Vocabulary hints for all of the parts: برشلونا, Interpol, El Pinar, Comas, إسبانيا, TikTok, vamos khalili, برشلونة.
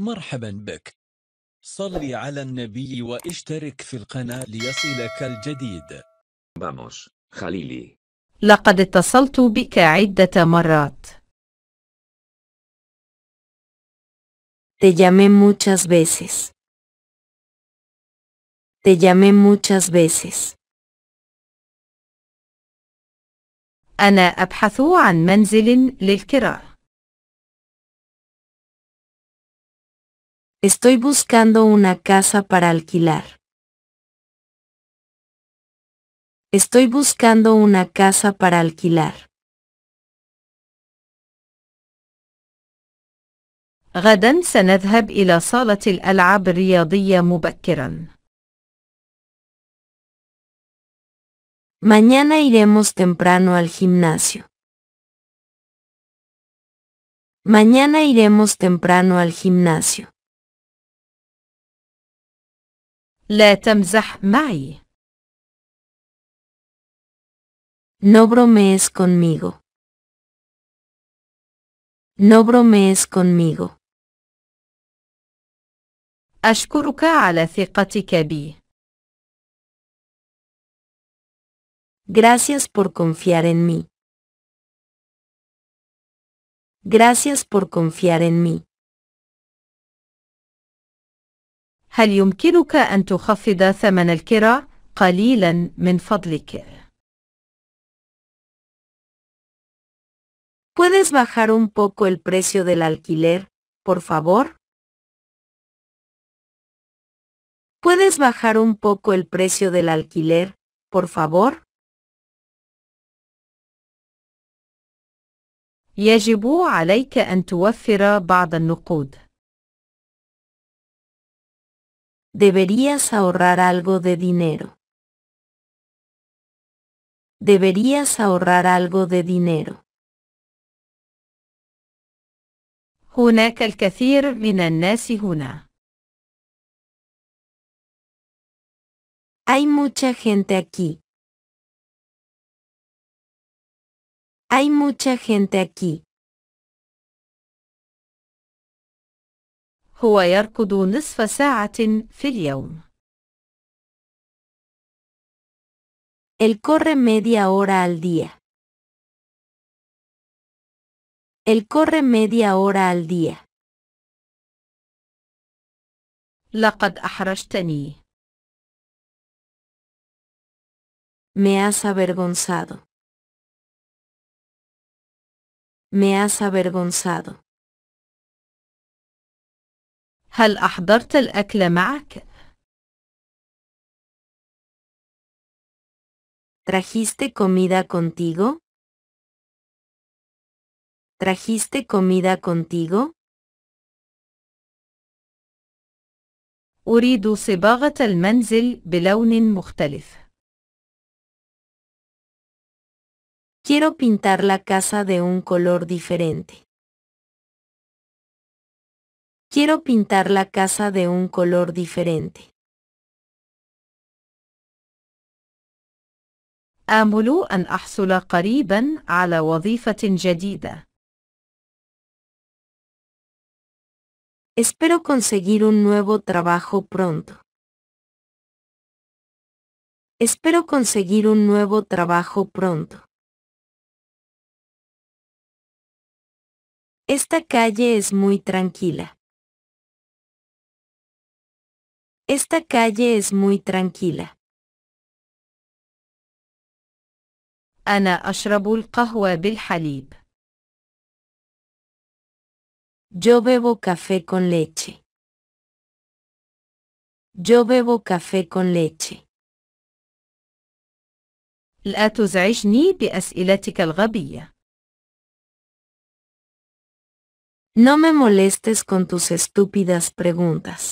مرحبا بك. صلي على النبي واشترك في القناة ليصلك الجديد. Vamos, Halili. لقد اتصلت بك عدة مرات. Te llamé muchas veces. Te llamé muchas veces. أنا أبحث عن منزل للكراء. Estoy buscando una casa para alquilar. Estoy buscando una casa para alquilar. غدا سنذهب إلى صالة الألعاب الرياضية مبكرا. Mañana iremos temprano al gimnasio. Mañana iremos temprano al gimnasio. لا تمزح معي. No bromees conmigo. No bromees conmigo. أشكرك على ثقتك بي. Gracias por confiar en mí. Gracias por confiar en mí. هل يمكنك أن تخفض ثمن الكراء قليلا من فضلك؟ ¿Puedes bajar un poco el precio del alquiler, por favor? ¿Puedes bajar un poco el precio del alquiler, por favor? يجب عليك أن توفر بعض النقود. Deberías ahorrar algo de dinero. Deberías ahorrar algo de dinero. هناك الكثير من الناس هنا. Hay mucha gente aquí. Hay mucha gente aquí. هو يركض نصف ساعة في اليوم. Él corre media hora al día. Él corre media hora al día. لقد أحرجتني. Me has avergonzado. Me has avergonzado. هل أحضرت الأكل معك؟ ¿Trajiste comida contigo? ¿Trajiste comida contigo? أريد صباغة المنزل بلون مختلف. Quiero pintar la casa de un color diferente. Quiero pintar la casa de un color diferente. آمل أن أحصل قريبا على وظيفة جديدة. Espero conseguir un nuevo trabajo pronto. Espero conseguir un nuevo trabajo pronto. Esta calle es muy tranquila. Esta calle es muy tranquila. أنا أشرب القهوة بالحليب. Yo bebo café con leche. Yo bebo café con leche. لا تزعجني بأسئلتك الغبية. No me molestes con tus estúpidas preguntas.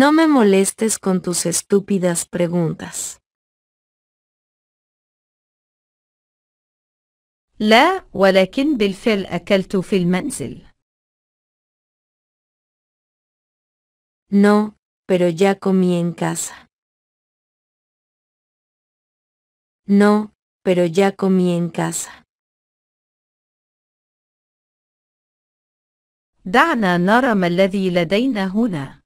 No me molestes con tus estúpidas preguntas. لا ولكن بالفعل أكلت في المنزل. No, pero ya comí en casa. No, pero ya comí en casa. دعنا نرى ما الذي لدينا هنا.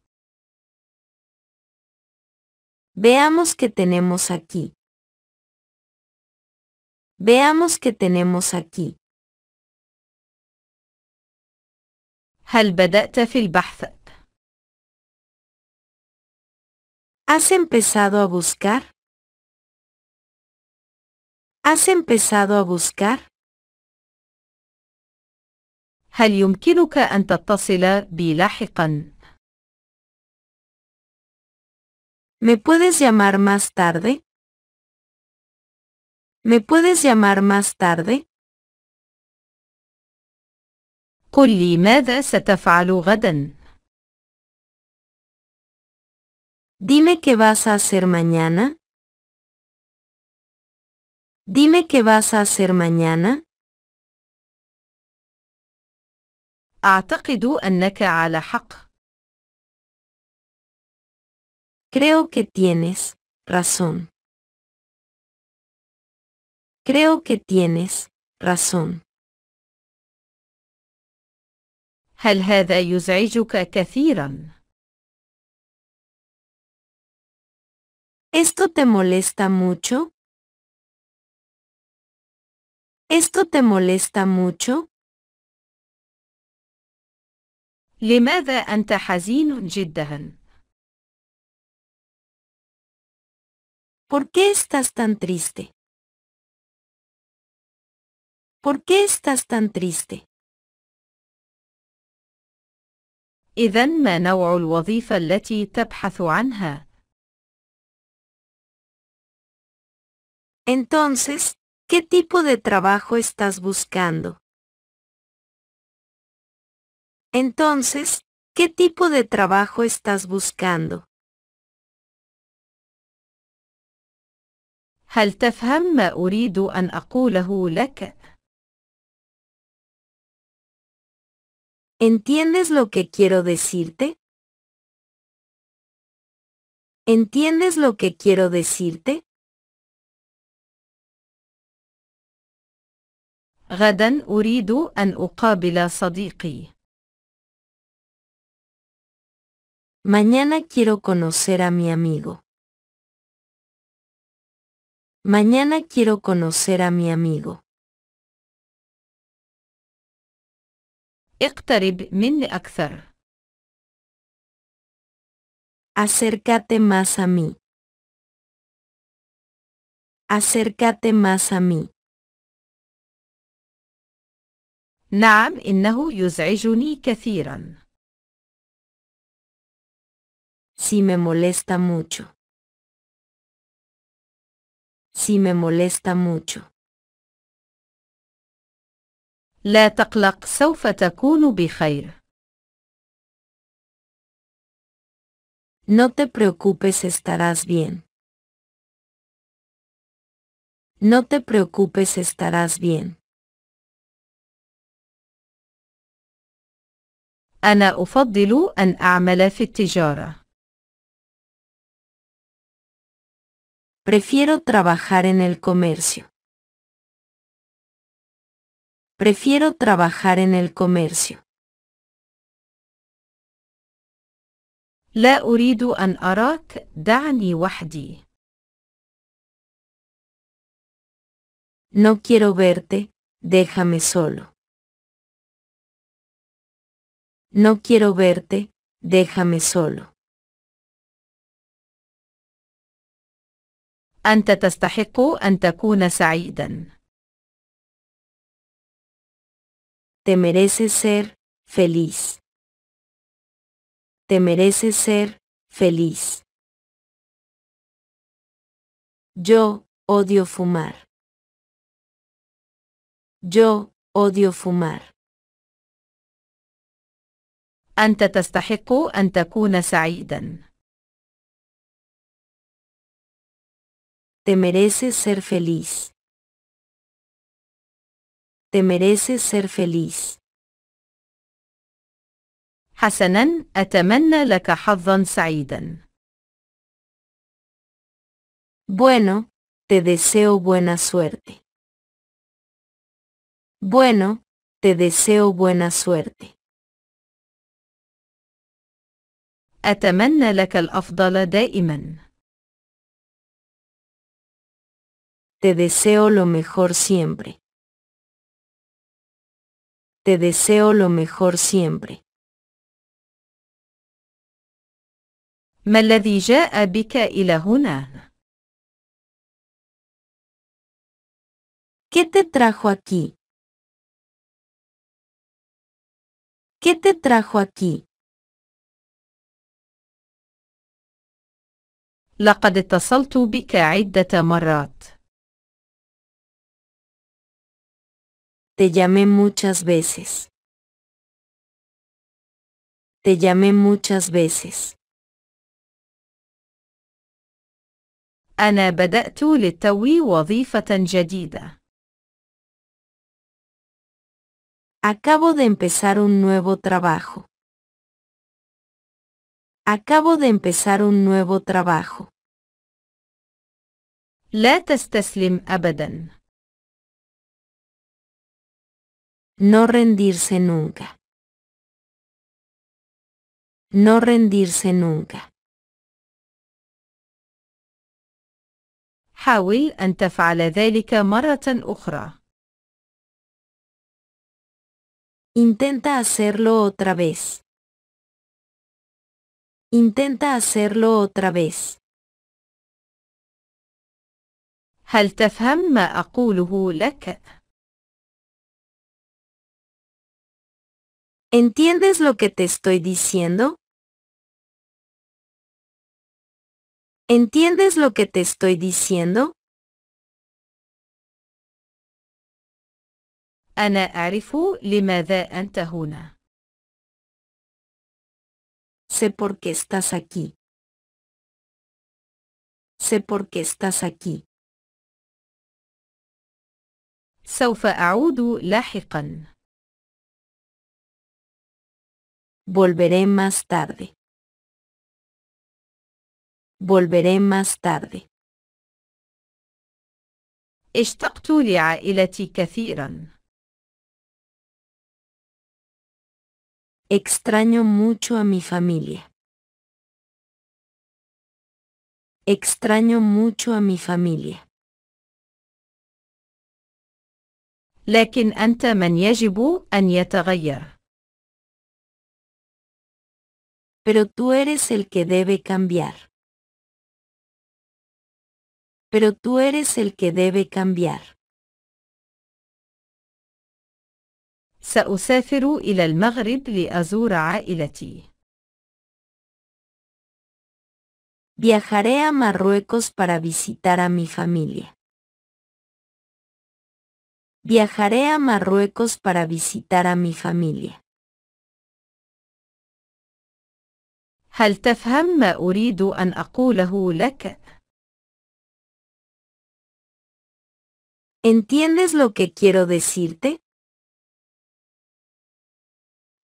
Veamos qué tenemos aquí. Veamos qué tenemos aquí. هل بدأت في البحث؟ ¿Has empezado a buscar? ¿Has empezado a buscar? هل يمكنك أن تتصل بي لاحقا؟ ¿Me puedes llamar más tarde? ¿Me puedes llamar más tarde? قل لي ماذا ستفعل غدا. Dime qué vas a hacer mañana. Dime qué vas a hacer mañana. أعتقد أنك على حق. Creo que tienes razón. Creo que tienes razón. هل هذا يزعجك كثيرا؟ ¿Esto te molesta mucho? ¿Esto te molesta mucho? لماذا أنت حزين جدا؟ ¿Por qué estás tan triste? ¿Por qué estás tan triste? إذن ما نوع الوظيفة التي تبحث عنها؟ Entonces, ¿qué tipo de trabajo estás buscando? Entonces, ¿qué tipo de trabajo estás buscando? هل تفهم ما أريد أن أقوله لك؟ ¿Entiendes lo que quiero decirte? ¿Entiendes lo que quiero decirte? غدا أريد أن أقابل صديقي. Mañana quiero conocer a mi amigo. Mañana quiero conocer a mi amigo. اقترب مني أكثر. Acércate más a mí. Acércate más a mí. نعم إنه يزعجني كثيرا. Sí me molesta mucho. Sí me molesta mucho. لا تقلق سوف تكون بخير. No te preocupes, estarás bien. No te preocupes, estarás bien. أنا أفضل أن أعمل في التجارة. Prefiero trabajar en el comercio. Prefiero trabajar en el comercio. لا أريد أن أراك، دعني وحدي. No quiero verte, déjame solo. No quiero verte, déjame solo. أنت تستحق أن تكون سعيدا. Te mereces ser feliz. Te mereces ser feliz. Yo odio fumar. Yo odio fumar. أنت تستحق أن تكون سعيدا. Te mereces ser feliz. Te mereces ser feliz. حسناً، أتمنى لك حظاً سعيداً. Bueno, te deseo buena suerte. Bueno, te deseo buena suerte. أتمنى لك الأفضل دائما. Te deseo lo mejor siempre. Te deseo lo mejor siempre. ما الذي جاء بك إلى هنا؟ ¿Qué te trajo aquí? ¿Qué te trajo aquí? لقد اتصلت بك عدة مرات. Te llamé muchas veces. Te llamé muchas veces. أنا بدأت للتو وظيفة جديدة. Acabo de empezar un nuevo trabajo. Acabo de empezar un nuevo trabajo. لا تستسلم أبدا. No rendirse nunca. No rendirse nunca. حاول أن تفعل ذلك مرة أخرى. Intenta hacerlo otra vez. Intenta hacerlo otra vez. هل تفهم ما أقوله لك؟ ¿Entiendes lo que te estoy diciendo? ¿Entiendes lo que te estoy diciendo? أنا أعرف لماذا أنت هنا. Sé por qué estás aquí. Sé por qué estás aquí. سوف أعود لاحقا. Volveré más tarde. Volveré más tarde. اشتقت لعائلتي كثيرا. Extraño mucho a mi familia. Extraño mucho a mi familia. لكن أنت من يجب أن يتغير. Pero tú eres el que debe cambiar. Pero tú eres el que debe cambiar. سأسافر إلى المغرب لأزور عائلتي. Viajaré a Marruecos para visitar a mi familia. Viajaré a Marruecos para visitar a mi familia. هل تفهم ما أريد أن أقوله لك؟ ¿Entiendes lo que quiero decirte?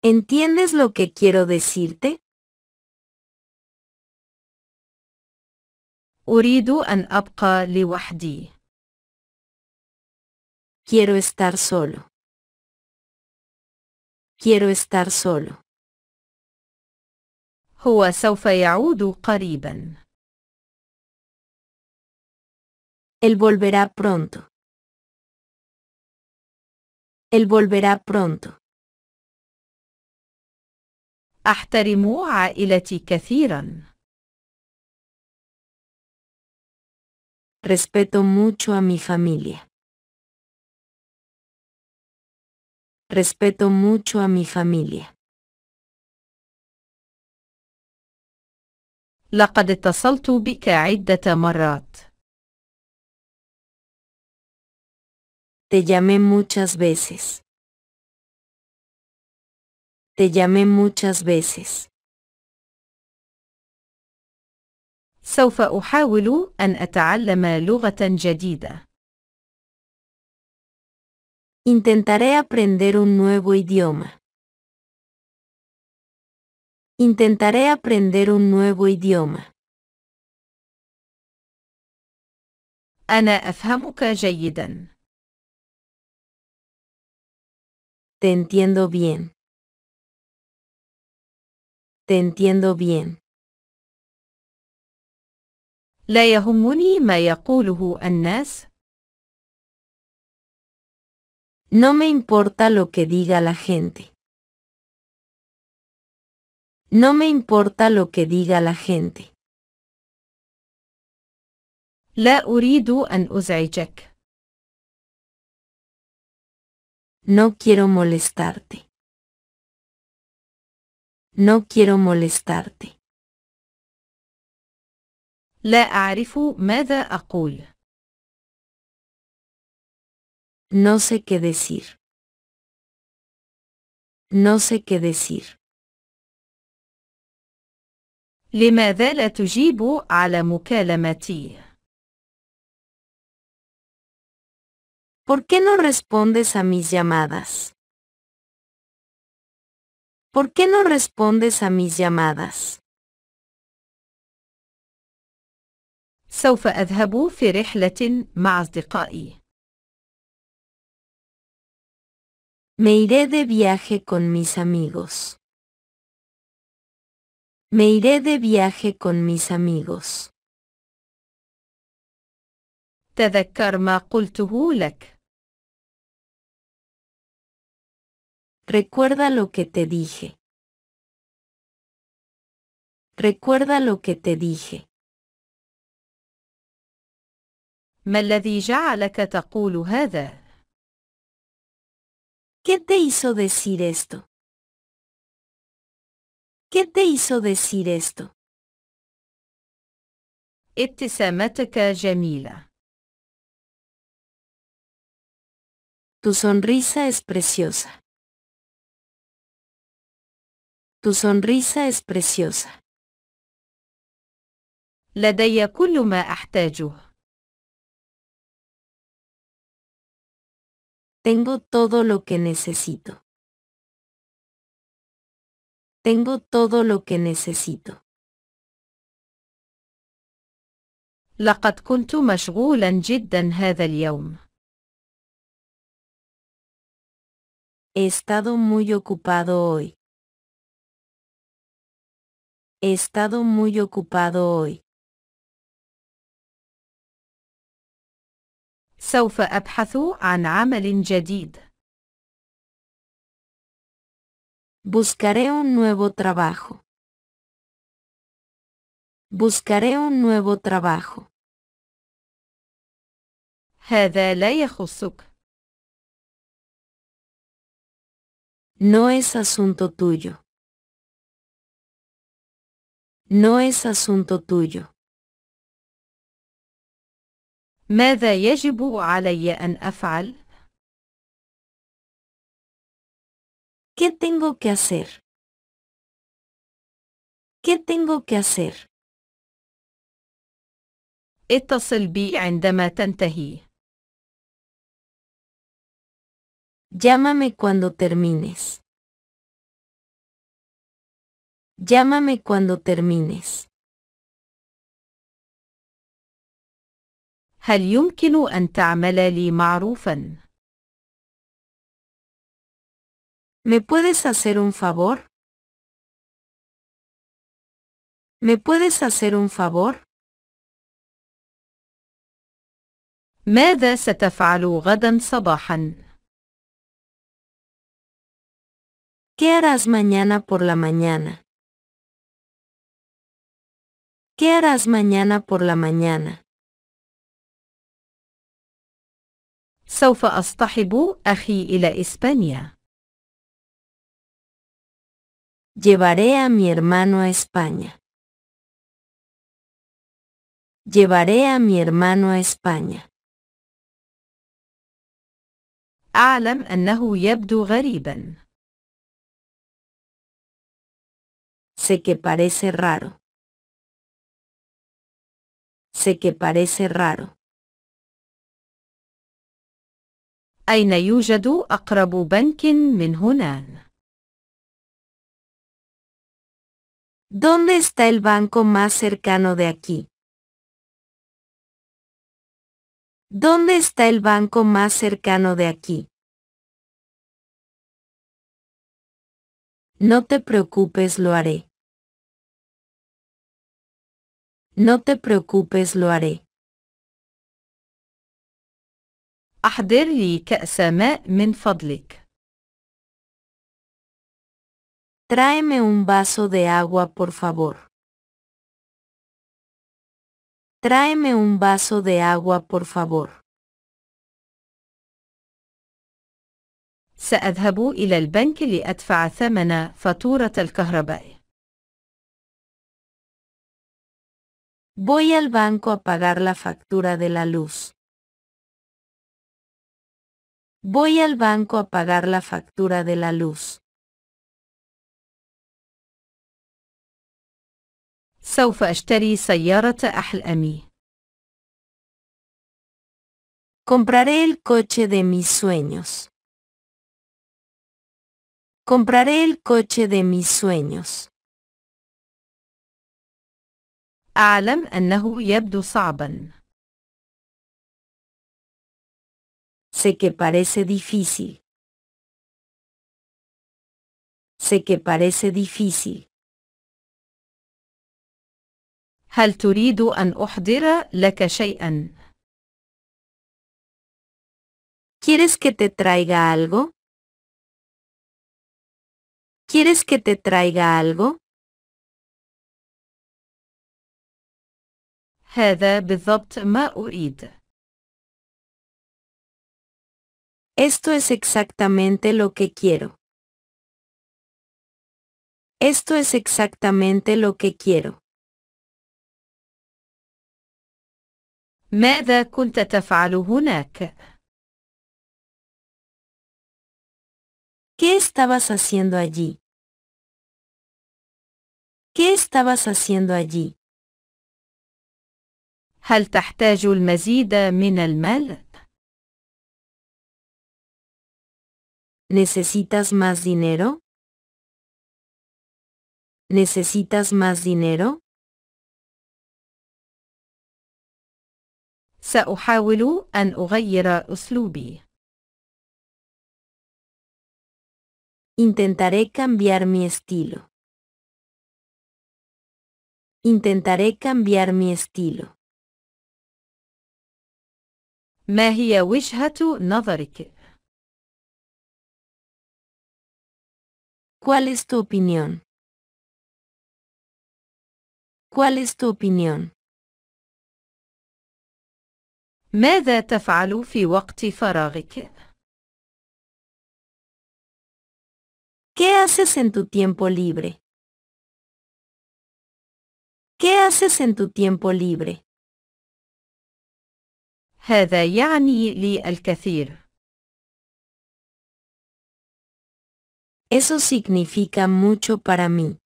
¿Entiendes lo que quiero decirte? أريد أن أبقى لوحدي. Quiero estar solo. Quiero estar solo. هو سوف يعود قريبا. Él volverá pronto. Él volverá pronto. أحترم عائلتي كثيرا. Respeto mucho a mi familia. Respeto mucho a mi familia. لقد اتصلت بك عدة مرات. Te llamé muchas veces. Te llamé muchas veces. سوف أحاول أن أتعلم لغة جديدة. Intentaré aprender un nuevo idioma. Intentaré aprender un nuevo idioma. أنا أفهمك جيدا. Te entiendo bien. Te entiendo bien. لا يهمني ما يقوله الناس. No me importa lo que diga la gente. No me importa lo que diga la gente. لا أريد أن أزعجك. No quiero molestarte. No quiero molestarte. لا أعرف ماذا أقول. No sé qué decir. No sé qué decir. لماذا لا تجيب على مكالمتي؟ ¿Por qué no respondes a mis llamadas? ¿Por qué no respondes a mis llamadas? سوف أذهب في رحلة مع أصدقائي. Me iré de viaje con mis amigos. Me iré de viaje con mis amigos. تذكر ما قلته لك. Recuerda lo que te dije. Recuerda lo que te dije. ما الذي جعلك تقول هذا؟ ¿Qué te hizo decir esto? ¿Qué te hizo decir esto? ابتسامتك جميلة. Tu sonrisa es preciosa. Tu sonrisa es preciosa. لدي كل ما أحتاجه. Tengo todo lo que necesito. Tengo todo lo que necesito. لقد كنت مشغولا جدا هذا اليوم. He estado muy ocupado hoy. He estado muy ocupado hoy. سوف أبحث عن عمل جديد. Buscaré un nuevo trabajo. Buscaré un nuevo trabajo. هذا لا يخصك. No es asunto tuyo. No es asunto tuyo. ماذا يجب علي أن أفعل؟ ¿Qué tengo que hacer? ¿Qué tengo que hacer? اتصل بي عندما تنتهي. Llámame cuando termines. Llámame cuando termines. هل يمكن أن تعمل لي معروفا؟ ¿Me puedes hacer un favor? ¿Me puedes hacer un favor? ماذا ستفعل غدا صباحا؟ ¿Qué harás mañana por la mañana? ¿Qué harás mañana por la mañana? سوف أصطحب أخي إلى إسبانيا. Llevaré a mi hermano a España. Llevaré a mi hermano a España. أعلم أنه يبدو غريبا. Sé que parece raro. Sé que parece raro. أين يوجد أقرب بنك من هنا؟ ¿Dónde está el banco más cercano de aquí? ¿Dónde está el banco más cercano de aquí? No te preocupes, lo haré. No te preocupes, lo haré. أحضر لي كأس ماء من فضلك. Tráeme un vaso de agua, por favor. Tráeme un vaso de agua, por favor. سأذهب إلى البنك لأدفع ثمن فاتورة الكهرباء. Voy al banco a pagar la factura de la luz. Voy al banco a pagar la factura de la luz. سوف أشتري سيارة أحلامي. Compraré el coche de mis sueños. Compraré el coche de mis sueños. أعلم أنه يبدو صعبا. Sé que parece difícil. Sé que parece difícil. هل تريد أن أحضر لك شيئا؟ ¿Quieres que te traiga algo? ¿Quieres que te traiga algo? هذا بالضبط ما أريد. Esto es exactamente lo que quiero. Esto es exactamente lo que quiero. ماذا كنت تفعل هناك؟ ¿Qué estabas haciendo allí? ¿Qué estabas haciendo allí? هل تحتاج المزيد من المال؟ ¿Necesitas más dinero? ¿Necesitas más dinero? سأحاول أن أغير أسلوبي. Intentaré cambiar mi estilo. Intentaré cambiar mi estilo. ما هي وجهة نظرك؟ ¿Cuál es tu opinión? ¿Cuál es tu opinión? ماذا تفعل في وقت فراغك؟ ¿Qué haces en tu tiempo libre? ¿Qué haces en tu tiempo libre? هذا يعني لي الكثير. Eso significa mucho para mí.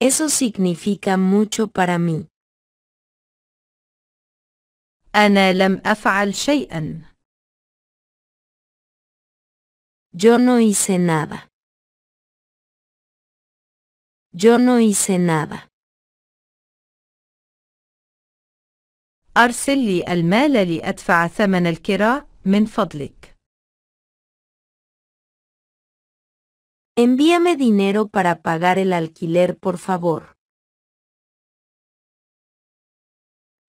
Eso significa mucho para mí. أنا لم أفعل شيئا. Yo no hice nada. Yo no hice nada. أرسل لي المال لأدفع ثمن الكراء من فضلك. Envíame dinero para pagar el alquiler, por favor.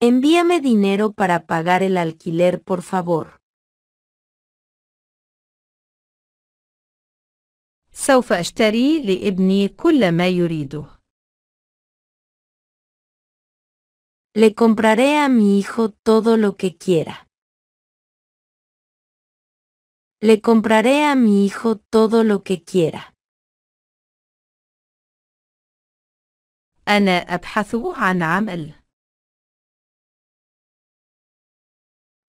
Envíame dinero para pagar el alquiler, por favor. سوف أشتري لابني كل ما يريده. Le compraré a mi hijo todo lo que quiera. Le compraré a mi hijo todo lo que quiera. أنا أبحث عن عمل.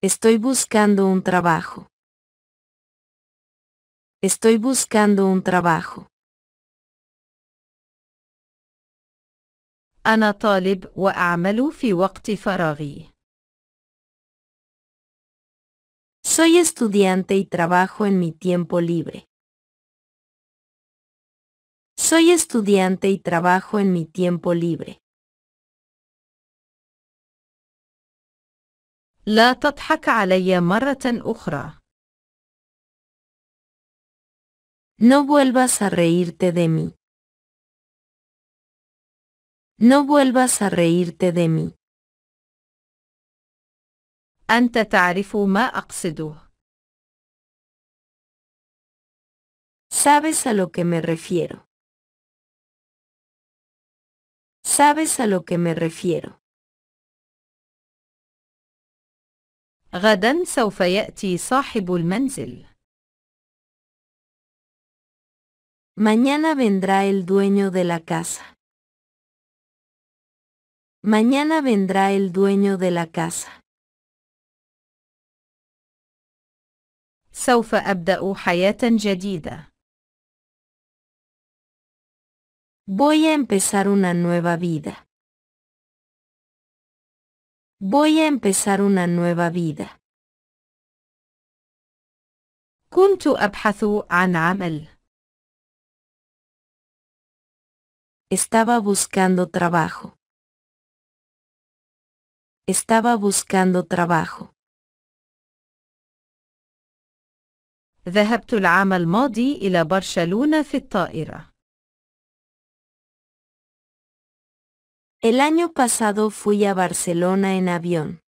Estoy buscando un trabajo. Estoy buscando un trabajo. أنا طالب وأعمل في وقت فراغي. Soy estudiante y trabajo en mi tiempo libre. Soy estudiante y trabajo en mi tiempo libre. لا تضحك علي مرة أخرى. No vuelvas a reírte de mí. No vuelvas a reírte de mí. أنت تعرف ما أقصده. Sabes a lo que me refiero. Sabes a lo que me refiero. غدا سوف يأتي صاحب المنزل. Mañana vendrá el dueño de la casa. Mañana vendrá el dueño de la casa. سوف أبدأ حياة جديدة. Voy a empezar una nueva vida. Voy a empezar una nueva vida. كنت أبحث عن عمل. Estaba buscando trabajo. Estaba buscando trabajo. ذهبت العام الماضي إلى برشلونة في الطائرة. El año pasado fui a Barcelona en avión.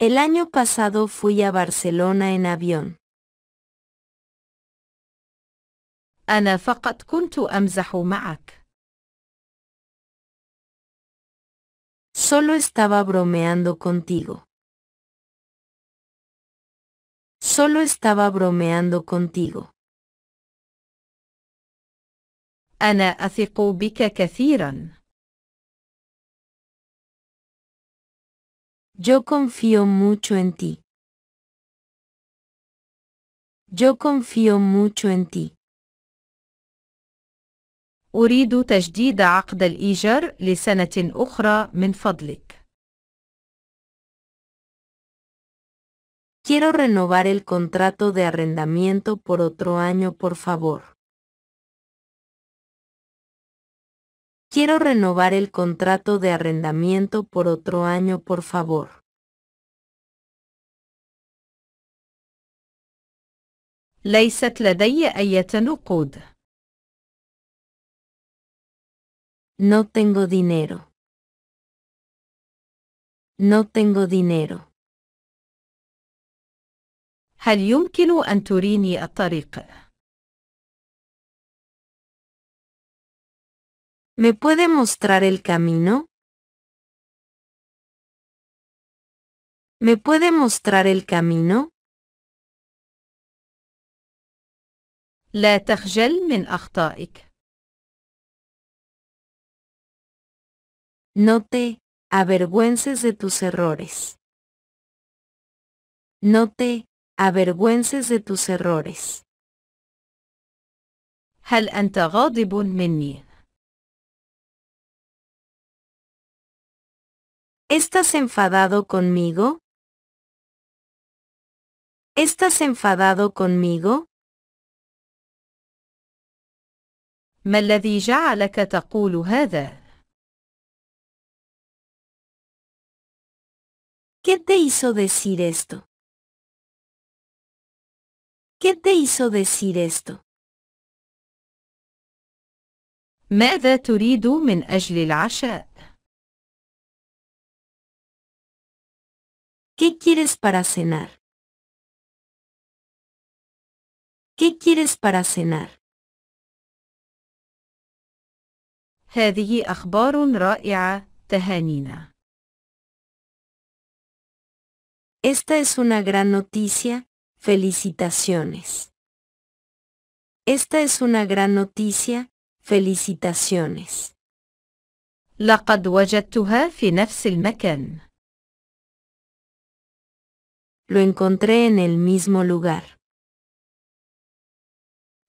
El año pasado fui a Barcelona en avión. أنا فقط كنت أمزح معك. Solo estaba bromeando contigo. Solo estaba bromeando contigo. أنا أثق بك كثيرا. Yo confío mucho en ti. Yo confío mucho en ti. أريد تجديد عقد الإيجار لسنة أخرى من فضلك. Quiero renovar el contrato de arrendamiento por otro año, por favor. Quiero renovar el contrato de arrendamiento por otro año, por favor. ليست لدي أي نقود. No tengo dinero. No tengo dinero. هل يمكن أن تريني الطريق؟ ¿Me puede mostrar el camino? ¿Me puede mostrar el camino? لا تخجل من أخطائك. No te avergüences de tus errores. No te avergüences de tus errores. هل أنت غاضب مني؟ ¿Estás enfadado conmigo? ¿Estás enfadado conmigo? ما الذي جعلك تقول هذا؟ ¿Qué te hizo decir esto? ¿Qué te hizo decir esto? ماذا تريد من أجل العشاء؟ ¿Qué quieres para cenar? ¿Qué quieres para cenar? هذه أخبار رائعة. تهانينا. Esta es una gran noticia. Felicitaciones. Esta es una gran noticia. Felicitaciones. لقد وجدتها في نفس المكان. Lo encontré en el mismo lugar.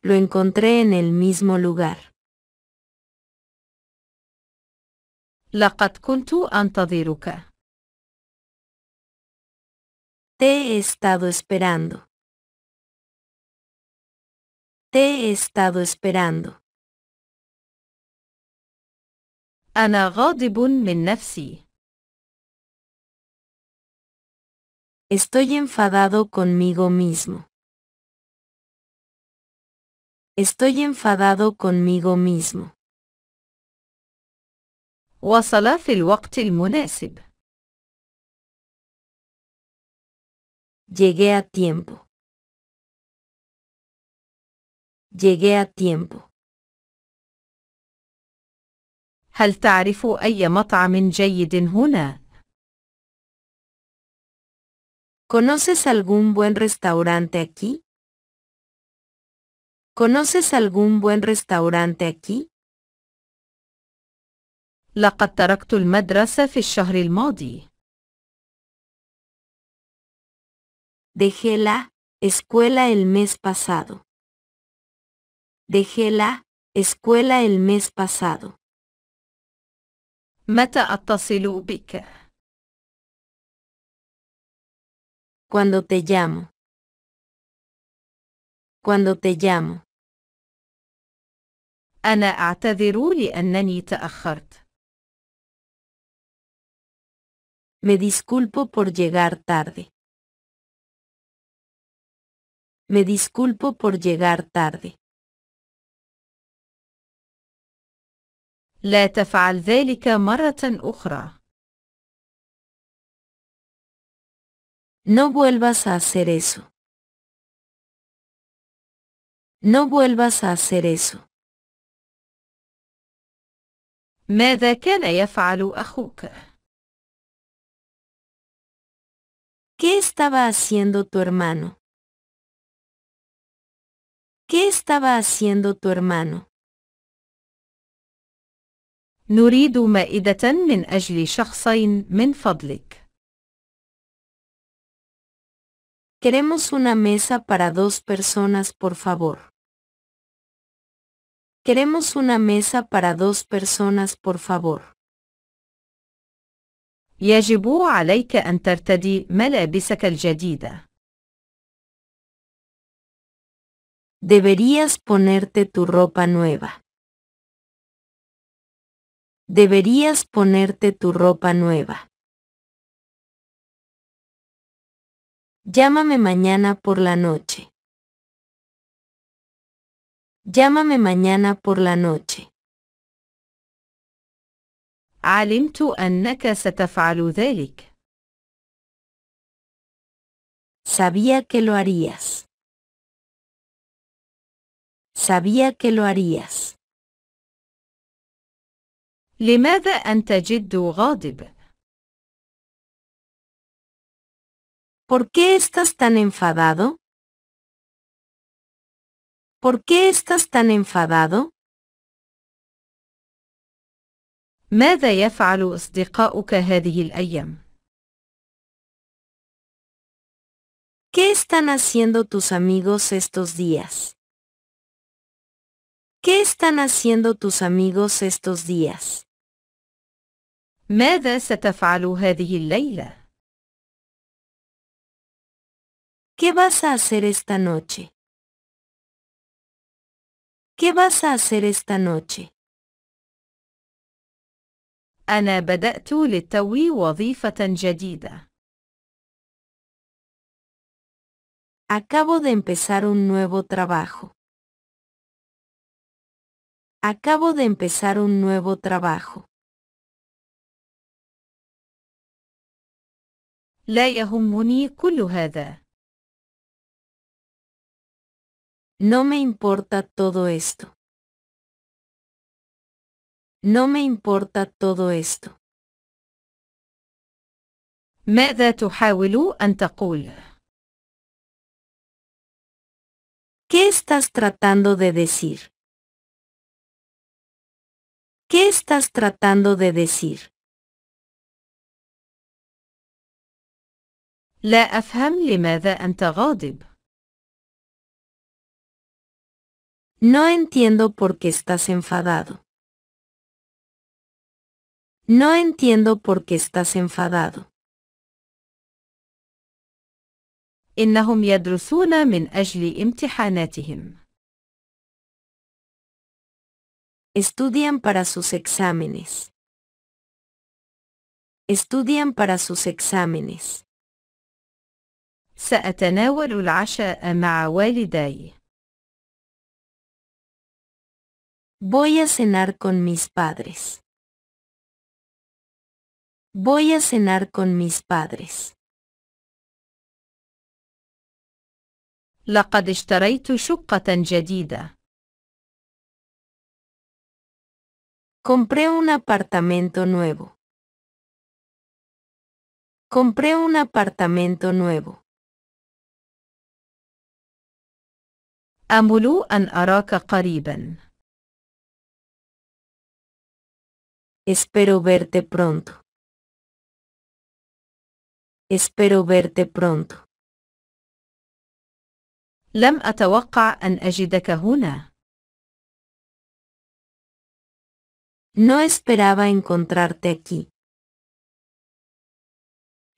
Lo encontré en el mismo lugar. لقد كنت أنتظرك. Te he estado esperando. Te he estado esperando. أنا غاضب من نفسي. Estoy enfadado conmigo mismo. Estoy enfadado conmigo mismo. وصل في الوقت المناسب. Llegué a tiempo. Llegué a tiempo. هل تعرف أي مطعم جيد هنا؟ ¿Conoces algún buen restaurante aquí? ¿Conoces algún buen restaurante aquí? لقد تركت المدرسة في الشهر الماضي. Dejé la escuela el mes pasado. Dejé la escuela el mes pasado. متى أتصل بك؟ Cuando te llamo. Cuando te llamo. أنا أعتذر لأنني تأخرت. Me disculpo por llegar tarde. Me disculpo por llegar tarde. لا تفعل ذلك مرة أخرى. No vuelvas a hacer eso. No vuelvas a hacer eso. ماذا كان يفعل أخوك؟ ¿Qué estaba haciendo tu hermano? ¿Qué estaba haciendo tu hermano? نريد مائدة من أجل شخصين من فضلك. Queremos una mesa para dos personas, por favor. Queremos una mesa para dos personas, por favor. يجب عليك أن ترتدي ملابسك الجديدة. Deberías ponerte tu ropa nueva. Deberías ponerte tu ropa nueva. Llámame mañana por la noche. Llámame mañana por la noche. علمت أنك ستفعل ذلك. Sabía que lo harías. Sabía que lo harías. لماذا أنت جد غاضب؟ ¿Por qué estás tan enfadado? ¿Por qué estás tan enfadado? ماذا يفعل أصدقاؤك هذه الأيام؟ ¿Qué están haciendo tus amigos estos días? ¿Qué están haciendo tus amigos estos días? ماذا ستفعل هذه الليلة؟ ¿Qué vas a hacer esta noche? ¿Qué vas a hacer esta noche? أنا بدأت للتو وظيفة جديدة. Acabo de empezar un nuevo trabajo. Acabo de empezar un nuevo trabajo. لا يهمني كل هذا. No me importa todo esto. No me importa todo esto. ماذا تحاول أن تقول؟ ¿Qué estás tratando de decir? ¿Qué estás tratando de decir? لا أفهم لماذا أنت غاضب. No entiendo por qué estás enfadado. No entiendo por qué estás enfadado. إنهم يدرسون من أجل امتحاناتهم. Estudian para sus exámenes. Estudian para sus exámenes. سأتناول العشاء مع والدي. Voy a cenar con mis padres. Voy a cenar con mis padres. لقد اشتريت شقة جديدة. Compré un apartamento nuevo. Compré un apartamento nuevo. أمل أن أراك قريبا. Espero verte pronto. Espero verte pronto. لم أتوقع أن أجدك هنا. No esperaba encontrarte aquí.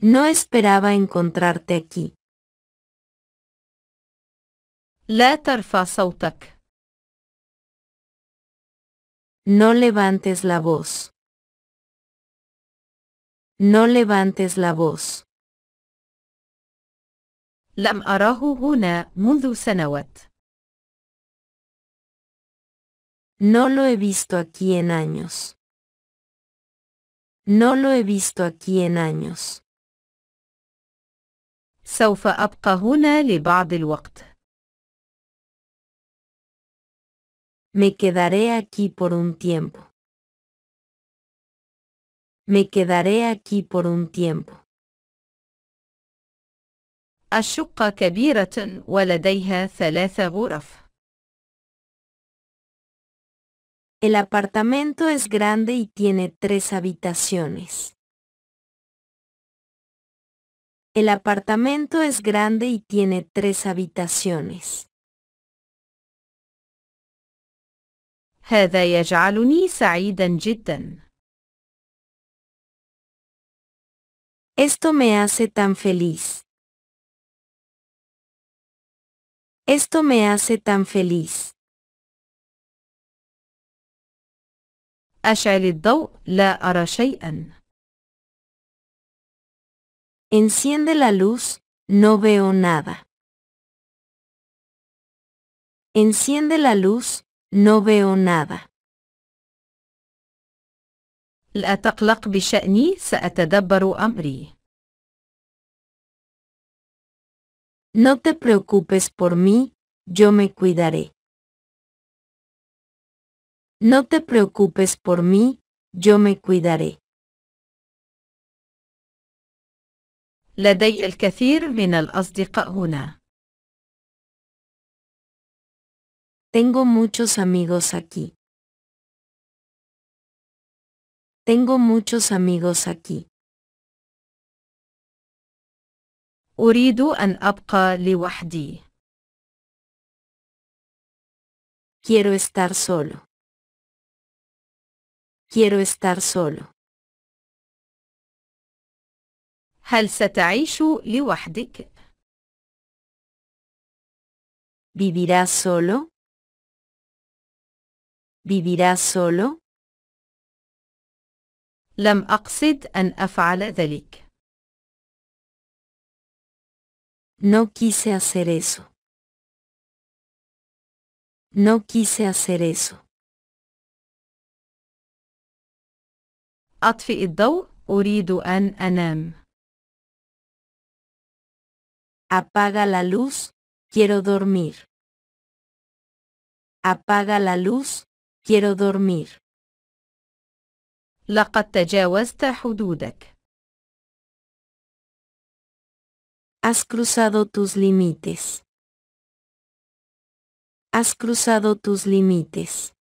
No esperaba encontrarte aquí. لا ترفع صوتك. No levantes la voz. No levantes la voz. لم أراه هنا منذ سنوات. No lo he visto aquí en años. No lo he visto aquí en años. سوف أبقى هنا لبعض الوقت. Me quedaré aquí por un tiempo. Me quedaré aquí por un tiempo. الشقة كبيرة ولديها 3 غرف. El apartamento es grande y tiene 3 habitaciones. El apartamento es grande y tiene 3 habitaciones. هذا يجعلني سعيدا جدا. Esto me hace tan feliz. Esto me hace tan feliz. أشعل الضوء. لا أرى شيئا. Enciende la luz. No veo nada. Enciende la luz. No veo nada. لا تقلق بشأني. سأتدبر أمري. No te preocupes por mí, yo me cuidaré. No te preocupes por mí, yo me cuidaré. لدي الكثير من الأصدقاء هنا. Tengo muchos amigos aquí. Tengo muchos amigos aquí. أريد أن أبقى لوحدي. Quiero estar solo. Quiero estar solo. هل ستعيش لوحدك؟ ¿Vivirás solo? ¿Vivirás solo? لم أقصد أن أفعل ذلك. No quise hacer eso. No quise hacer eso. أطفئ الضوء. أريد أن أنام. Apaga la luz. Quiero dormir. Apaga la luz. Quiero dormir. لقد تجاوزت حدودك. Has cruzado tus límites. Has cruzado tus límites.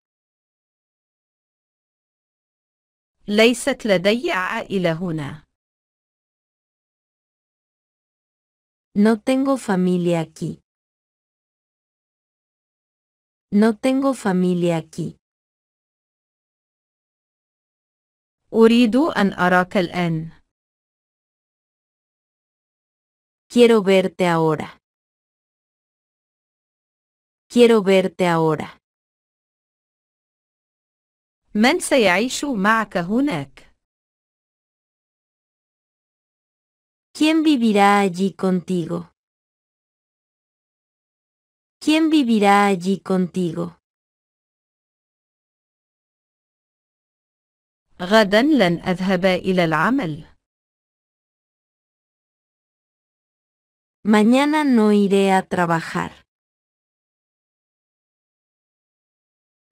ليست لدي عائلة هنا. No tengo familia aquí. No tengo familia aquí. أريد أن أراك الآن. Quiero verte ahora. Quiero verte ahora. من سيعيش معك هناك؟ ¿Quién vivirá allí contigo? ¿Quién vivirá allí contigo? غدا لن أذهب إلى العمل. Mañana no iré a trabajar.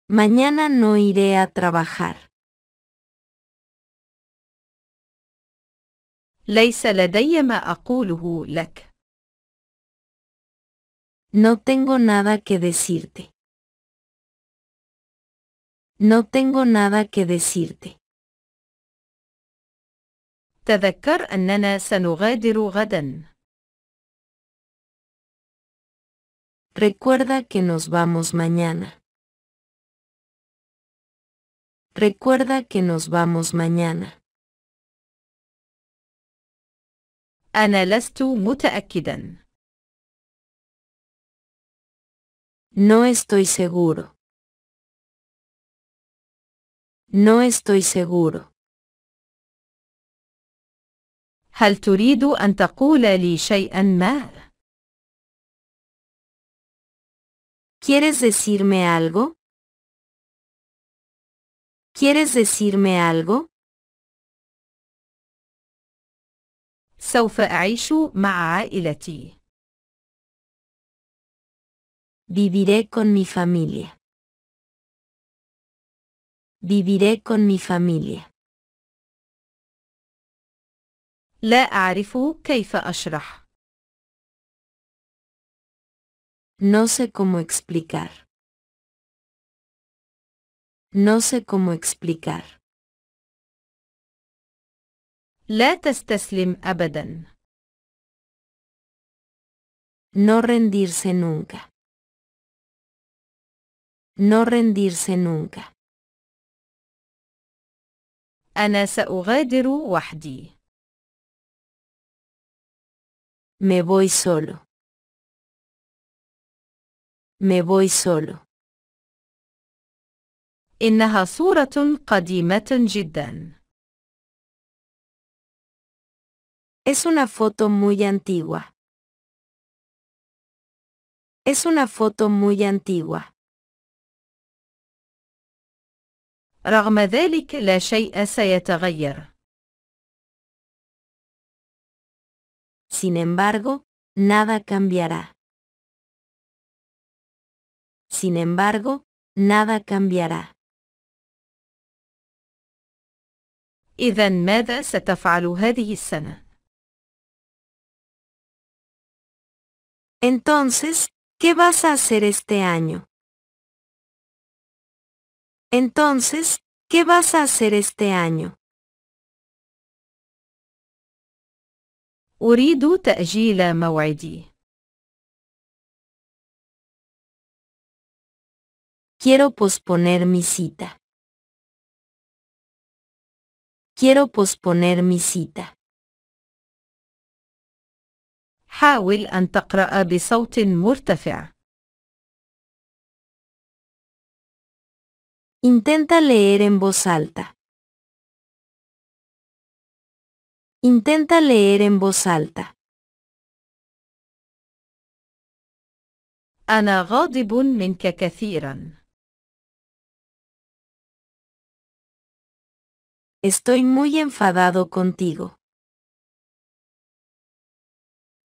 Mañana no iré a trabajar. ليس لدي ما أقوله لك. No tengo nada que decirte. No tengo nada que decirte. تذكر أننا سنغادر غدا. Recuerda que nos vamos mañana. Recuerda que nos vamos mañana. أنا لست متأكدا. No estoy seguro. No estoy seguro. هل تريد أن تقول لي شيئا ما؟ ¿Quieres decirme algo? ¿Quieres decirme algo? سوف أعيش مع عائلتي. Viviré con mi familia. Viviré con mi familia. لا أعرف كيف أشرح. No sé cómo explicar. No sé cómo explicar. لا تستسلم أبدا. No rendirse nunca. No rendirse nunca. أنا سأغادر وحدي. Me voy solo. Me voy solo. إنها صورة قديمة جدا. Es una foto muy antigua. Es una foto muy antigua. رغم ذلك لا شيء سيتغير. Sin embargo, nada cambiará. Sin embargo, nada cambiará. إذن ماذا ستفعل هذه السنة؟ Entonces, ¿qué vas a hacer este año? Entonces, ¿qué vas a hacer este año? أريد تأجيل موعدي. Quiero posponer mi cita. Quiero posponer mi cita. حاول أن تقرأ بصوت مرتفع. Intenta leer en voz alta. Intenta leer en voz alta. أنا غاضب منك كثيرا. Estoy muy enfadado contigo.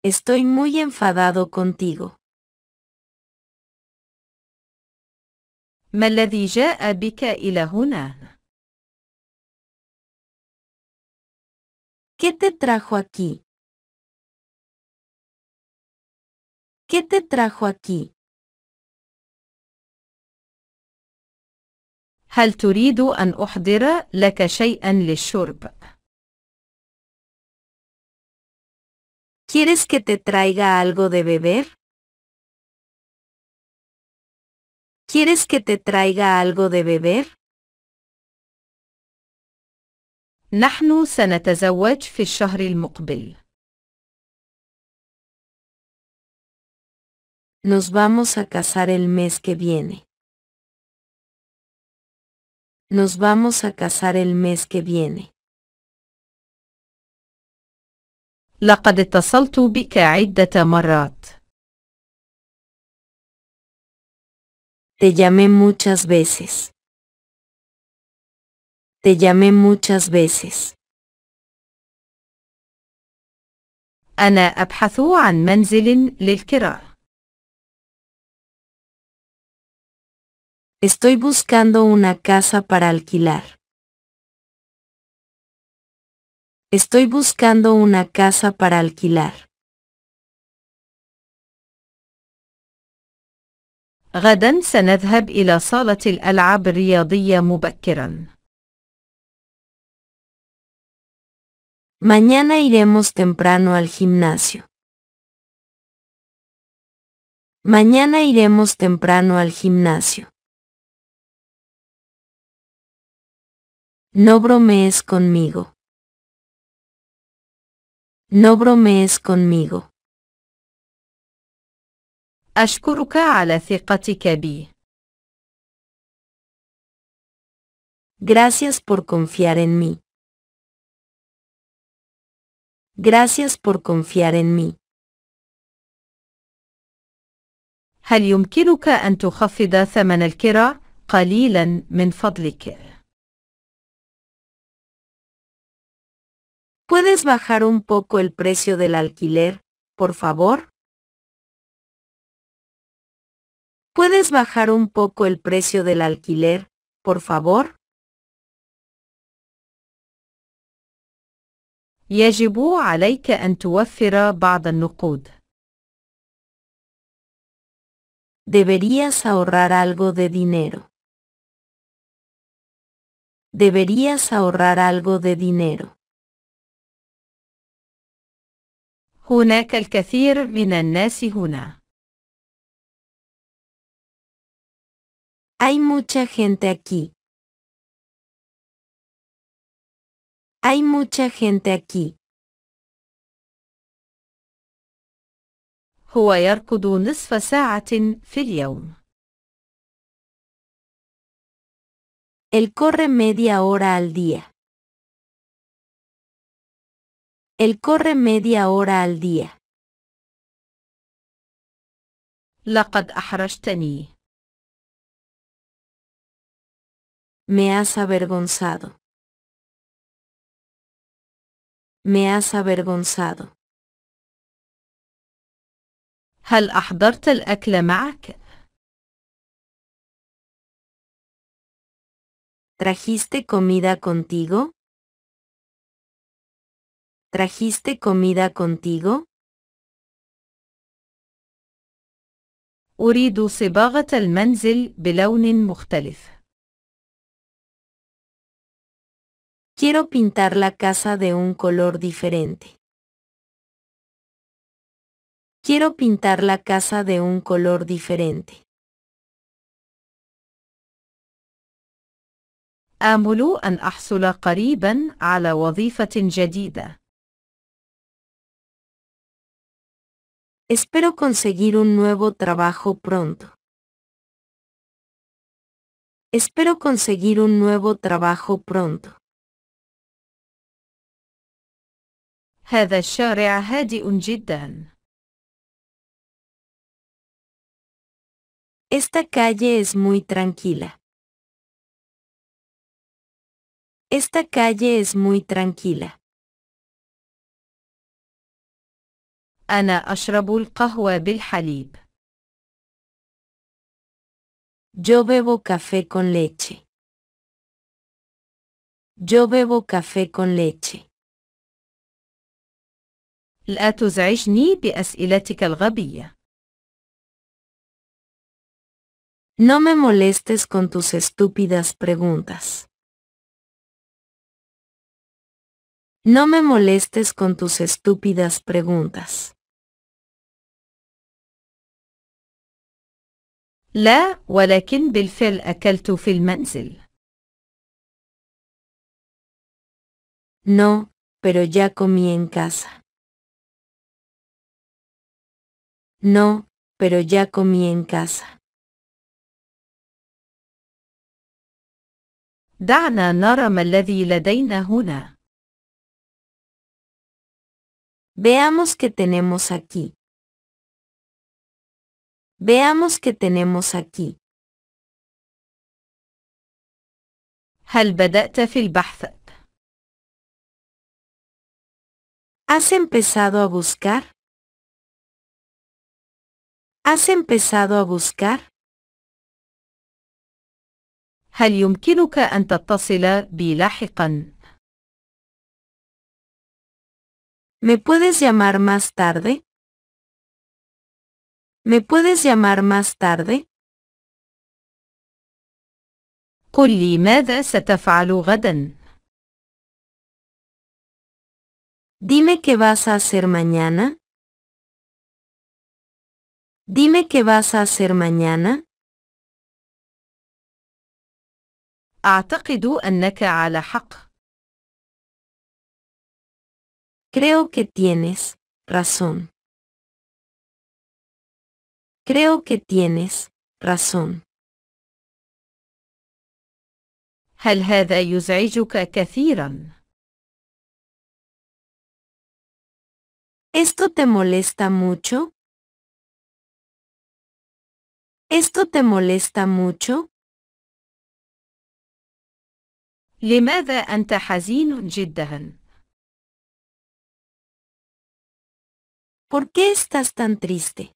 Estoy muy enfadado contigo. ما الذي جاء بك إلى هنا؟ ¿Qué te trajo aquí? ¿Qué te trajo aquí? هل تريد أن أحضر لك شيئا للشرب؟ ¿Quieres que te traiga algo de beber? ¿Quieres que te traiga algo de beber? نحن سنتزوج في الشهر المقبل. Nos vamos a casar el mes que viene. Nos vamos a casar el mes que viene. لقد اتصلت بك عدة مرات. Te llamé muchas veces. Te llamé muchas veces. أنا أبحث عن منزل للكراء. Estoy buscando una casa para alquilar. Estoy buscando una casa para alquilar. غدا سنذهب إلى صالة الألعاب الرياضية مبكرا. Mañana iremos temprano al gimnasio. Mañana iremos temprano al gimnasio. No bromees conmigo. No bromees conmigo. أشكرك على ثقتك بي. Gracias por confiar en mí. Gracias por confiar en mí. هل يمكنك أن تخفض ثمن الكراء قليلا من فضلك؟ ¿Puedes bajar un poco el precio del alquiler, por favor? ¿Puedes bajar un poco el precio del alquiler, por favor? يجب عليك أن توفر بعض النقود. Deberías ahorrar algo de dinero. Deberías ahorrar algo de dinero. هناك الكثير من الناس هنا. Hay mucha gente aquí. Hay mucha gente aquí. هو يركض نصف ساعة في اليوم. Él corre media hora al día. Él corre media hora al día. لقد أحرجتني. Me has avergonzado. Me has avergonzado. هل أحضرت الأكل معك؟ ¿Trajiste comida contigo? ¿Trajiste comida contigo? أريد صباغة المنزل بلون مختلف. Quiero pintar la casa de un color diferente. Quiero pintar la casa de un color diferente. آمل أن أحصل قريبا على وظيفة جديدة. Espero conseguir un nuevo trabajo pronto. Espero conseguir un nuevo trabajo pronto. هذا الشارع هادئ جدا. Esta calle es muy tranquila. Esta calle es muy tranquila. أنا أشرب القهوة بالحليب. Yo bebo café con leche. Yo bebo café con leche. لا تزعجني بأسئلتك الغبية. No me molestes con tus estúpidas preguntas. No me molestes con tus estúpidas preguntas. لا ولكن بالفعل أكلت في المنزل. No, pero ya comí en casa. No, pero ya comí en casa. دعنا نرى ما الذي لدينا هنا. Veamos qué tenemos aquí. Veamos qué tenemos aquí. هل بدأت في البحث؟ ¿Has empezado a buscar? ¿Has empezado a buscar? هل يمكنك أن تتصل بي لاحقا؟ ¿Me puedes llamar más tarde? ¿Me puedes llamar más tarde? قل لي ماذا ستفعل غدا. Dime qué vas a hacer mañana. Dime qué vas a hacer mañana. أعتقد أنك على حق. Creo que tienes razón. Creo que tienes razón. هل هذا يزعجك كثيرا؟ ¿Esto te molesta mucho? ¿Esto te molesta mucho? لماذا أنت حزين جدا؟ ¿Por qué estás tan triste?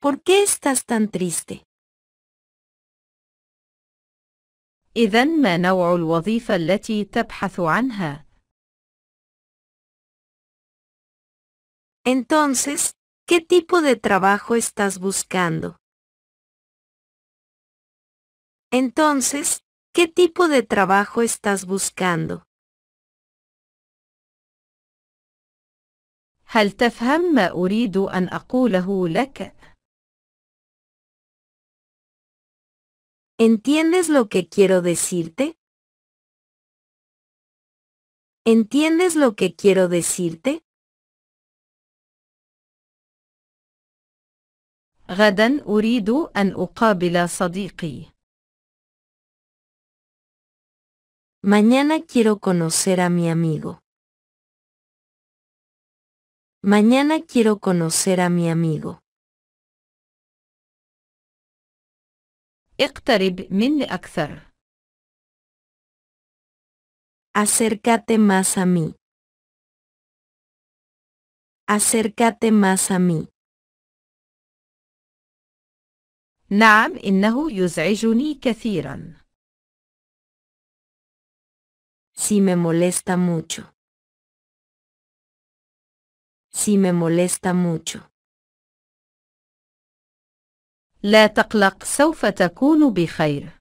¿Por qué estás tan triste? إذا ما نوع الوظيفة التي تبحث عنها؟ Entonces, ¿qué tipo de trabajo estás buscando? Entonces, ¿qué tipo de trabajo estás buscando? هل تفهم ما أريد أن أقوله لك؟ ¿Entiendes lo que quiero decirte? ¿Entiendes lo que quiero decirte? غدا أريد أن أقابل صديقي. Mañana quiero conocer a mi amigo. Mañana quiero conocer a mi amigo. اقترب مني أكثر. Acércate más a mí. Acércate más a mí. نعم إنه يزعجني كثيرا. Sí me molesta mucho. Sí me molesta mucho. لا تقلق سوف تكون بخير.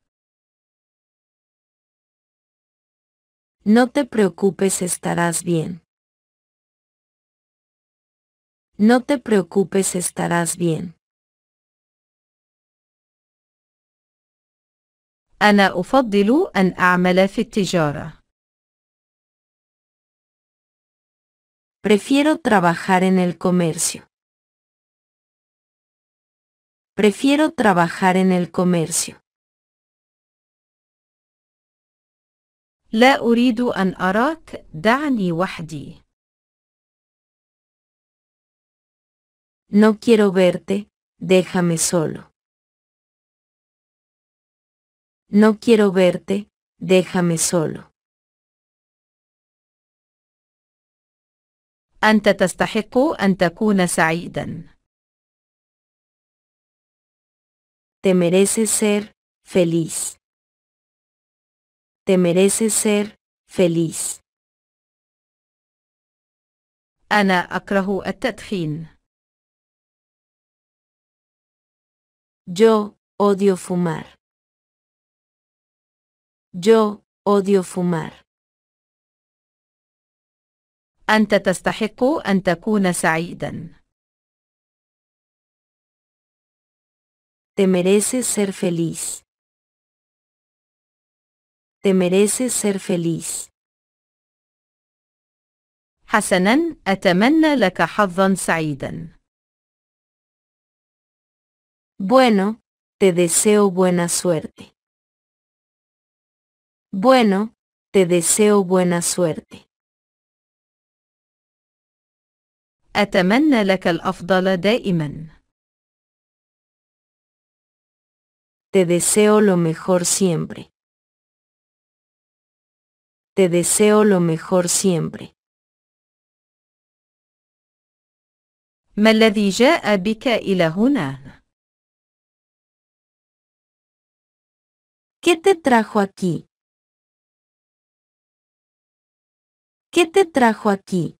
No te preocupes estarás bien. No te preocupes estarás bien. أنا أفضل أن أعمل في التجارة. Prefiero trabajar en el comercio. Prefiero trabajar en el comercio. لا أريد أن أراك دعني وحدي. No quiero verte, déjame solo. No quiero verte, déjame solo. أنت تستحق أن تكون سعيدا. Te mereces ser feliz. Te mereces ser feliz. أنا أكره التدخين. Yo odio fumar. Yo odio fumar. أنت تستحق أن تكون سعيدا. Te mereces ser feliz. Te mereces ser feliz. حسنا أتمنى لك حظا سعيدا. Bueno, te deseo buena suerte. Bueno, te deseo buena suerte. أتمنى لك الأفضل دائما. Te deseo lo mejor siempre. Te deseo lo mejor siempre. ما الذي جاء بك إلى هنا؟ ¿Qué te trajo aquí? ¿Qué te trajo aquí?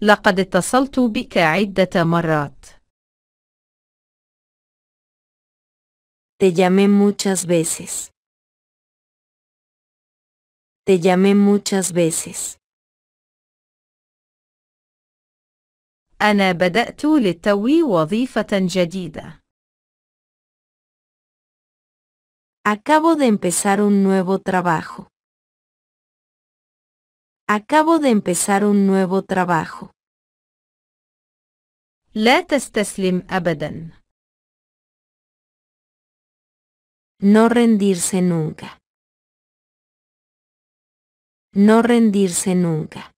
لقد اتصلت بك عدة مرات. Te llamé muchas veces. Te llamé muchas veces. أنا بدأت للتو وظيفة جديدة. Acabo de empezar un nuevo trabajo. Acabo de empezar un nuevo trabajo. لا تستسلم أبدا. No rendirse nunca. No rendirse nunca.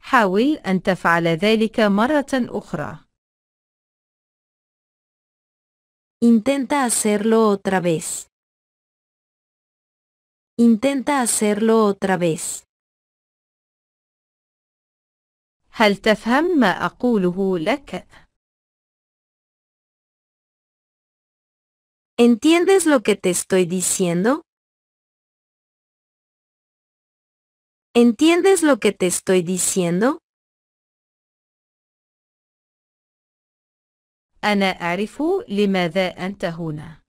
حاول أن تفعل ذلك مرة أخرى. Intenta hacerlo otra vez. Intenta hacerlo otra vez. هل تفهم ما أقوله لك؟ ¿Entiendes lo que te estoy diciendo? ¿Entiendes lo que te estoy diciendo? أنا أعرف لماذا أنت هنا.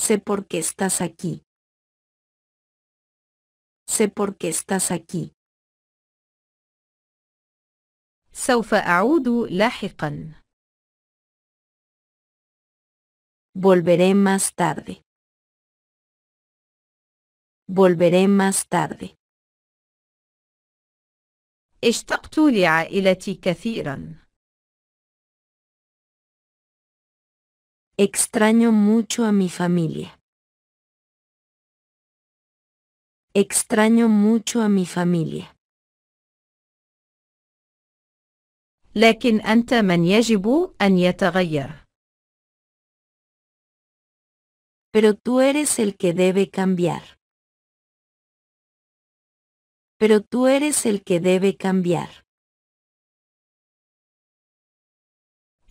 Sé por qué estás aquí. Sé por qué estás aquí. سوف أعود لاحقا. Volveré más tarde. Volveré más tarde. اشتقت لعائلتي كثيرا. Extraño mucho a mi familia. Extraño mucho a mi familia. لكن أنت من يجب أن يتغير. Pero tú eres el que debe cambiar. Pero tú eres el que debe cambiar.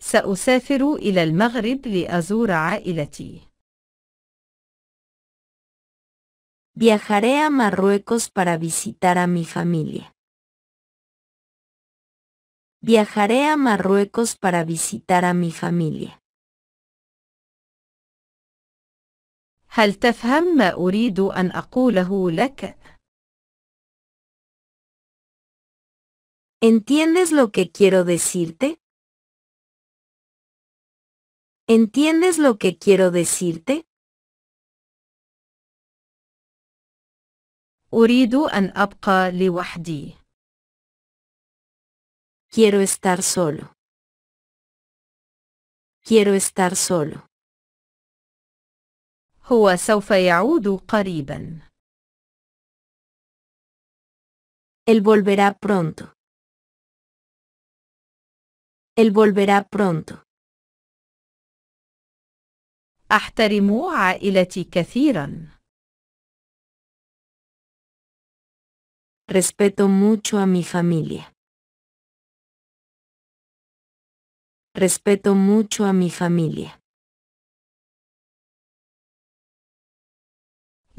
سأسافر إلى المغرب لأزور عائلتي. Viajaré a Marruecos para visitar a mi familia. Viajaré a Marruecos para visitar a mi familia. هل تفهم ما أريد أن أقوله لك؟ ¿Entiendes lo que quiero decirte? ¿Entiendes lo que quiero decirte? أريد أن أبقى لوحدي. Quiero estar solo. Quiero estar solo. هو سوف يعود قريبا. Él volverá pronto. Él volverá pronto. أحترم عائلتي كثيرا. Respeto mucho a mi familia. Respeto mucho a mi familia.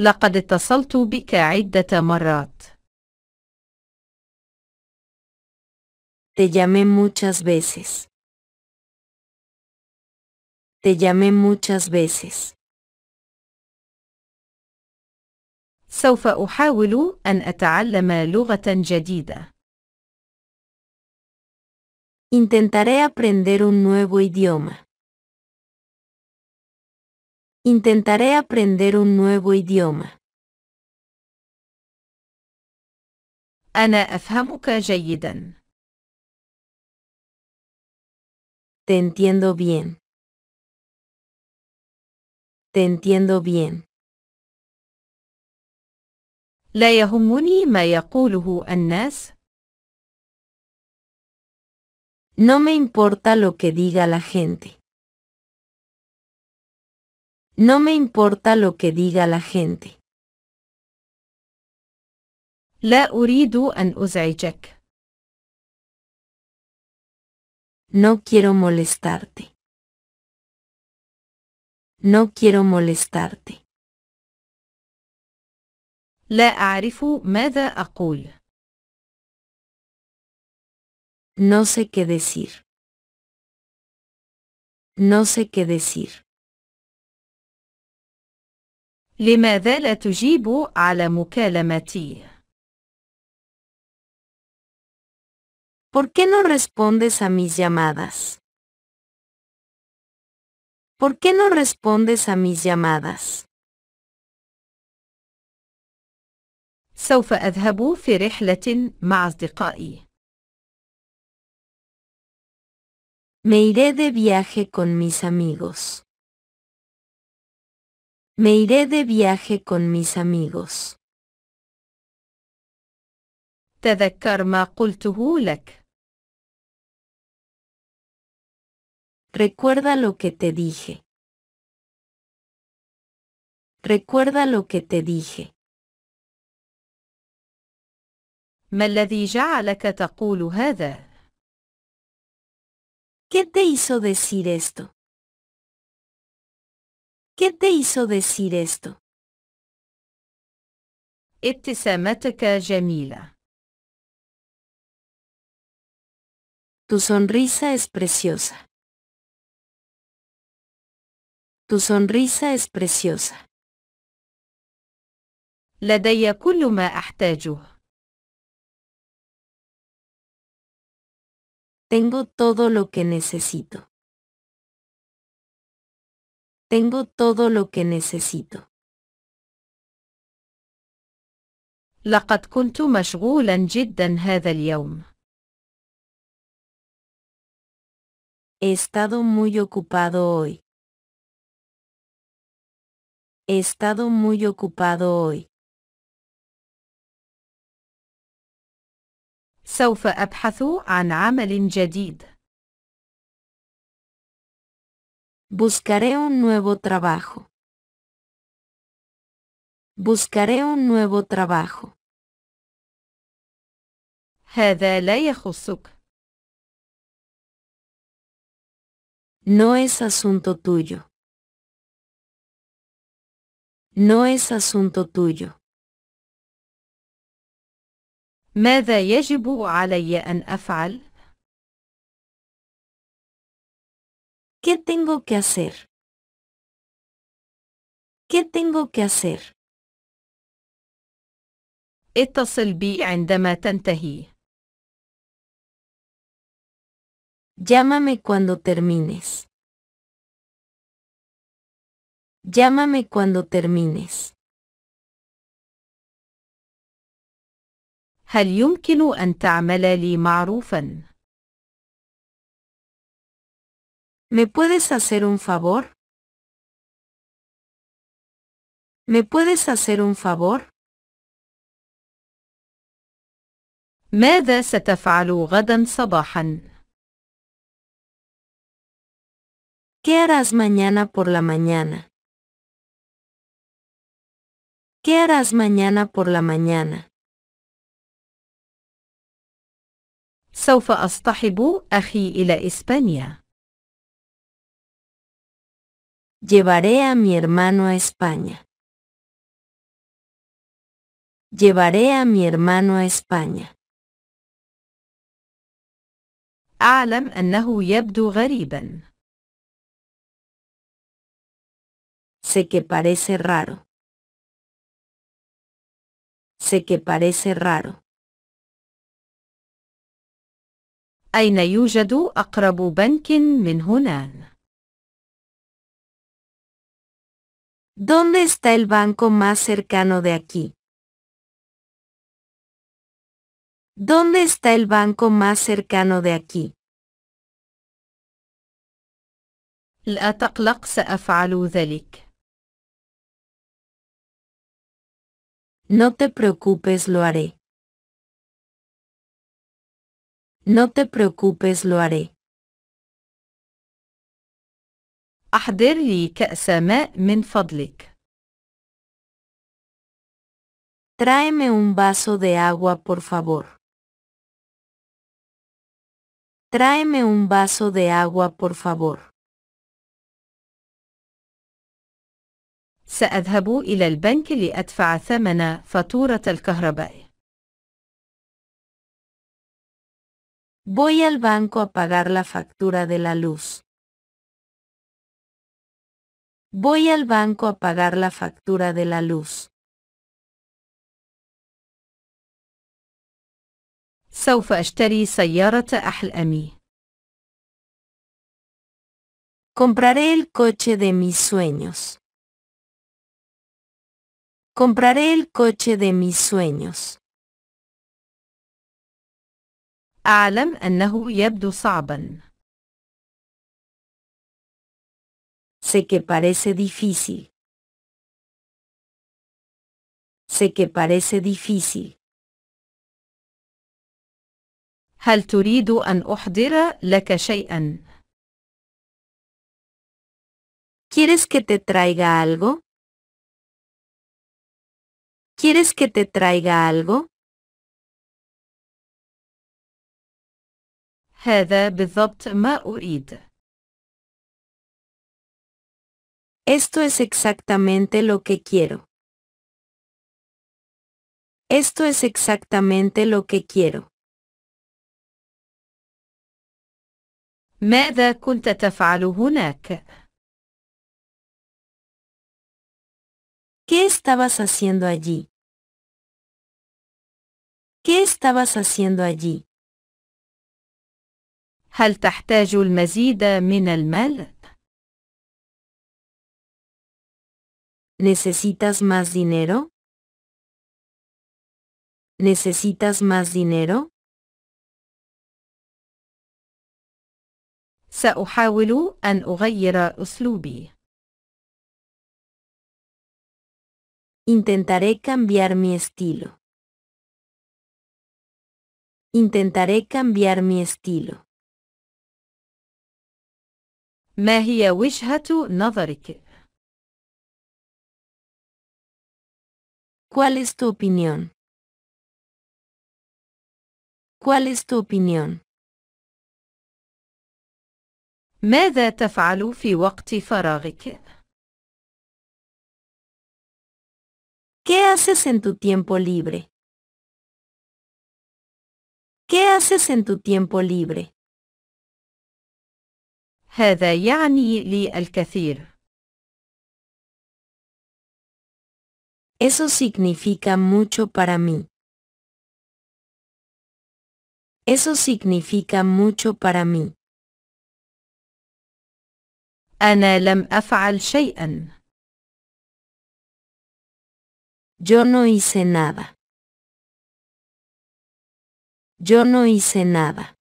لقد اتصلت بك عدة مرات. Te llamé muchas veces. Te llamé muchas veces. سوف أحاول أن أتعلم لغة جديدة. Intentaré aprender un nuevo idioma. Intentaré aprender un nuevo idioma. أنا أفهمك جيدا. Te entiendo bien. Te entiendo bien. لا يهمني ما يقوله الناس. No me importa lo que diga la gente. No me importa lo que diga la gente. لا أريد أن أزعجك. No quiero molestarte. No quiero molestarte. لا أعرف ماذا أقول. No sé qué decir. No sé qué decir. لماذا لا تجيب على مكالمتي؟ ¿Por qué no respondes a mis llamadas? ¿Por qué no respondes a mis llamadas? سوف أذهب في رحلة مع أصدقائي. Me iré de viaje con mis amigos. Me iré de viaje con mis amigos. تذكر ما قلته لك. Recuerda lo que te dije. Recuerda lo que te dije. ما الذي جعلك تقول هذا؟ ¿Qué te hizo decir esto? ¿Qué te hizo decir esto? ابتسامتك جميلة. Tu sonrisa es preciosa. Tu sonrisa es preciosa. لدي كل ما أحتاجه. Tengo todo lo que necesito. Tengo todo lo que necesito. لقد كنت مشغولا جدا هذا اليوم. He estado muy ocupado hoy. He estado muy ocupado hoy. سوف أبحث عن عمل جديد. Buscaré un nuevo trabajo. Buscaré un nuevo trabajo. هذا لا يخصك. No es asunto tuyo. No es asunto tuyo. ماذا يجب علي أن أفعل؟ ¿Qué tengo que hacer? ¿Qué tengo que hacer? اتصل بي عندما تنتهي. Llámame cuando termines. Llámame cuando termines. هل يمكن أن تعمل لي معروفا؟ ¿Me puedes hacer un favor? ¿Me puedes hacer un favor? ماذا ستفعل غدا صباحا؟ ¿Qué harás mañana por la mañana? ¿Qué harás mañana por la mañana? سوف أصطحب أخي إلى إسبانيا. Llevaré a mi hermano a España. Llevaré a mi hermano a España. أعلم أنه يبدو غريبا. Sé que parece raro. Sé que parece raro. أين يوجد أقرب بنك من هنا؟ ¿Dónde está el banco más cercano de aquí? ¿Dónde está el banco más cercano de aquí? لا تقلق سأفعل ذلك. No te preocupes, lo haré. No te preocupes, lo haré. أحضر لي كأس ماء من فضلك. Tráeme un vaso de agua, por favor. Tráeme un vaso de agua, por favor. سأذهب إلى البنك لأدفع ثمن فاتورة الكهرباء. Voy al banco a pagar la factura de la luz. Voy al banco a pagar la factura de la luz. سوف أشتري سيارة أحلامي. Compraré el coche de mis sueños. Compraré el coche de mis sueños. أعلم أنه يبدو صعبا. Sé que parece difícil. Sé que parece difícil. هل تريد أن أحضر لك شيئا؟ ¿Quieres que te traiga algo? ¿Quieres que te traiga algo? هذا بالضبط ما أريد. Esto es exactamente lo que quiero. Esto es exactamente lo que quiero. ماذا كنت تفعل هناك؟ ¿Qué estabas haciendo allí? ¿Qué estabas haciendo allí? هل تحتاج المزيد من المال؟ ¿Necesitas más dinero? ¿Necesitas más dinero? سأحاول أن أغير أسلوبي. Intentaré cambiar mi estilo. Intentaré cambiar mi estilo. ما هي وجهة نظرك؟ ¿Cuál es tu opinión? ¿Cuál es tu opinión? ماذا تفعل في وقت فراغك؟ ¿Qué haces en tu tiempo libre? ¿Qué haces en tu tiempo libre? هذا يعني لي الكثير. Eso significa mucho para mí. Eso significa mucho para mí. أنا لم أفعل شيئا. Yo no hice nada. Yo no hice nada.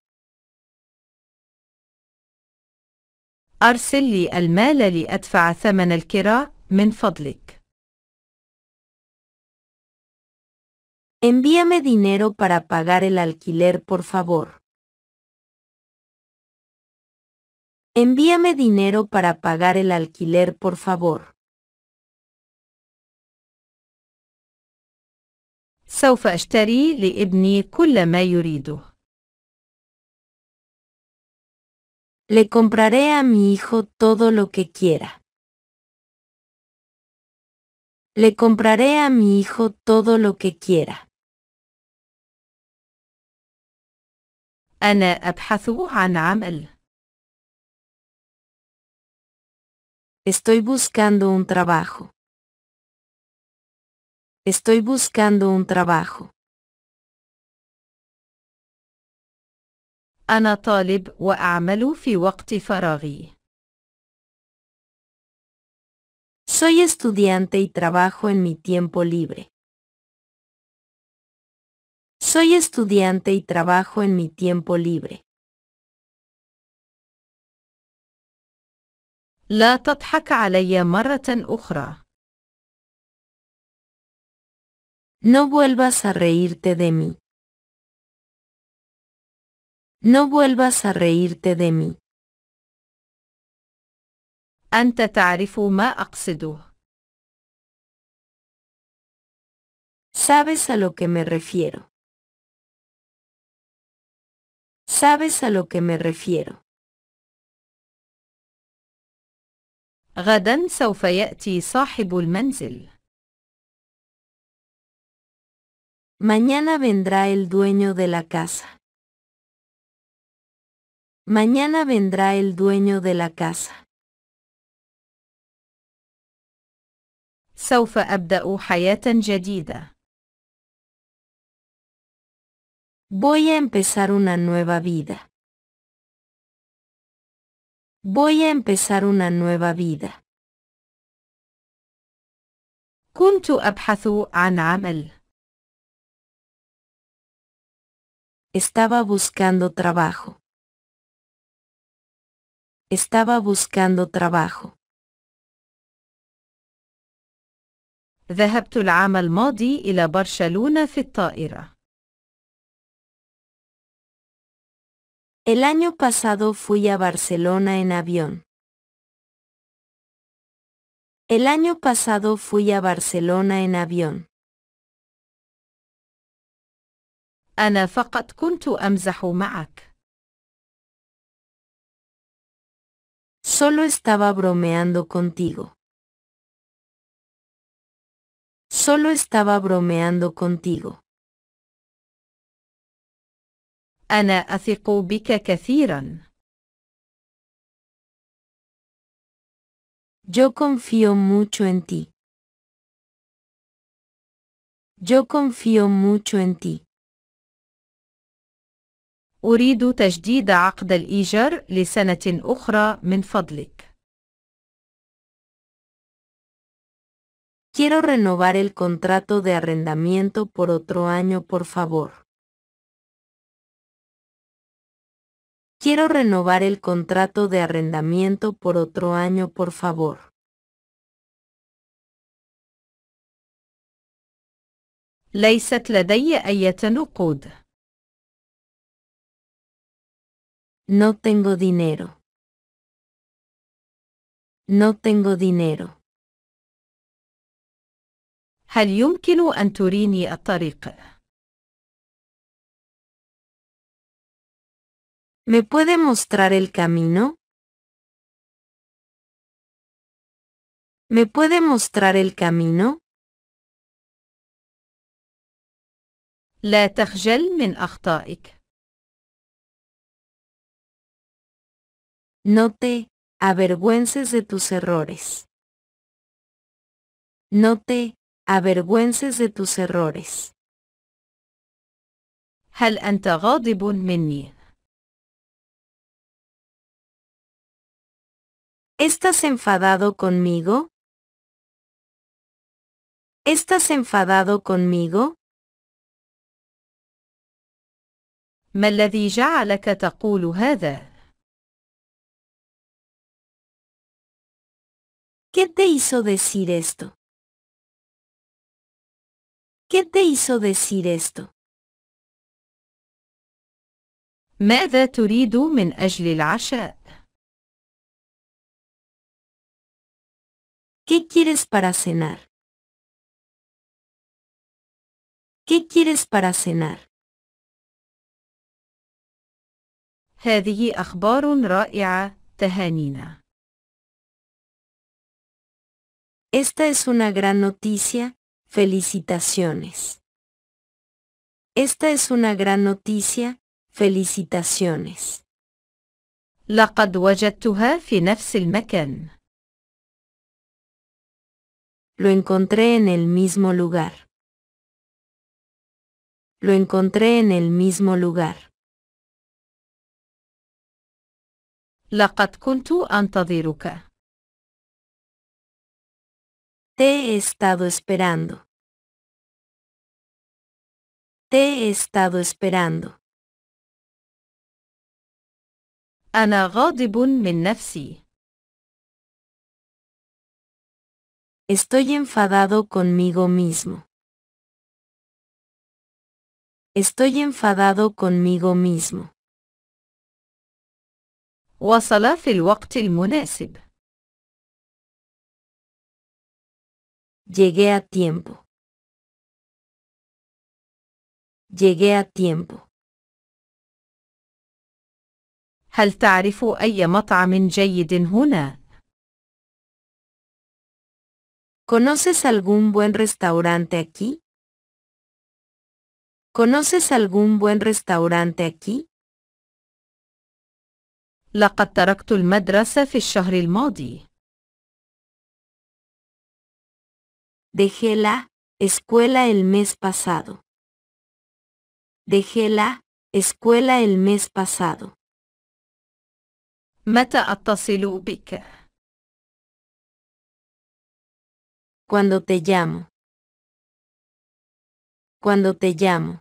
أرسل لي المال لأدفع ثمن الكراء من فضلك. Envíame dinero para pagar el alquiler, por favor. Envíame dinero para pagar el alquiler, por favor. سوف أشتري لابني كل ما يريده. Le compraré a mi hijo todo lo que quiera. Le compraré a mi hijo todo lo que quiera. أنا أبحث عن عمل. Estoy buscando un trabajo. Estoy buscando un trabajo. أنا طالب وأعمل في وقت فراغي. Soy estudiante y trabajo en mi tiempo libre. Soy estudiante y trabajo en mi tiempo libre. لا تضحك علي مرة أخرى. No vuelvas a reírte de mí. No vuelvas a reírte de mí. أنت تعرف ما أقصده. Sabes a lo que me refiero. Sabes a lo que me refiero. غدا سوف يأتي صاحب المنزل. Mañana vendrá el dueño de la casa. Mañana vendrá el dueño de la casa. سوف أبدأ حياة جديدة. Voy a empezar una nueva vida. Voy a empezar una nueva vida. كنت أبحث عن عمل. Estaba buscando trabajo. Estaba buscando trabajo. ذهبت العام الماضي إلى برشلونة في الطائرة. El año pasado fui a Barcelona en avión. El año pasado fui a Barcelona en avión. أنا فقط كنت أمزح معك. Solo estaba bromeando contigo. Solo estaba bromeando contigo. أنا أثق بك كثيرا. Yo confío mucho en ti. Yo confío mucho en ti. أريد تجديد عقد الإيجار لسنة أخرى من فضلك. Quiero renovar el contrato de arrendamiento por otro año, por favor. Quiero renovar el contrato de arrendamiento por otro año, por favor. ليست لدي أي نقود. No tengo dinero. No tengo dinero. هل يمكن أن تريني الطريق؟ ¿Me puede mostrar el camino? ¿Me puede mostrar el camino? لا تخجل من أخطائك. No te avergüences de tus errores. No te avergüences de tus errores. هل أنت غاضب مني؟ ¿Estás enfadado conmigo? ¿Estás enfadado conmigo? ما الذي جعلك تقول هذا؟ ¿Qué te hizo decir esto? ¿Qué te hizo decir esto? ماذا تريد من أجل العشاء؟ ¿Qué quieres para cenar? ¿Qué quieres para cenar? هذه أخبار رائعة. تهانينا. Esta es una gran noticia. Felicitaciones. Esta es una gran noticia. Felicitaciones. لقد وجدتها في نفس المكان. Lo encontré en el mismo lugar. Lo encontré en el mismo lugar. لقد كنت أنتظرك. Te he estado esperando. Te he estado esperando. أنا غاضب من نفسي. Estoy enfadado conmigo mismo. Estoy enfadado conmigo mismo. وصل في الوقت المناسب. Llegué a tiempo. Llegué a tiempo. هل تعرف أي مطعم جيد هنا؟ ¿Conoces algún buen restaurante aquí? ¿Conoces algún buen restaurante aquí? لقد تركت المدرسة في الشهر الماضي. Dejé la escuela el mes pasado. Dejé la escuela el mes pasado. متى أتصل بك؟ Cuando te llamo. Cuando te llamo.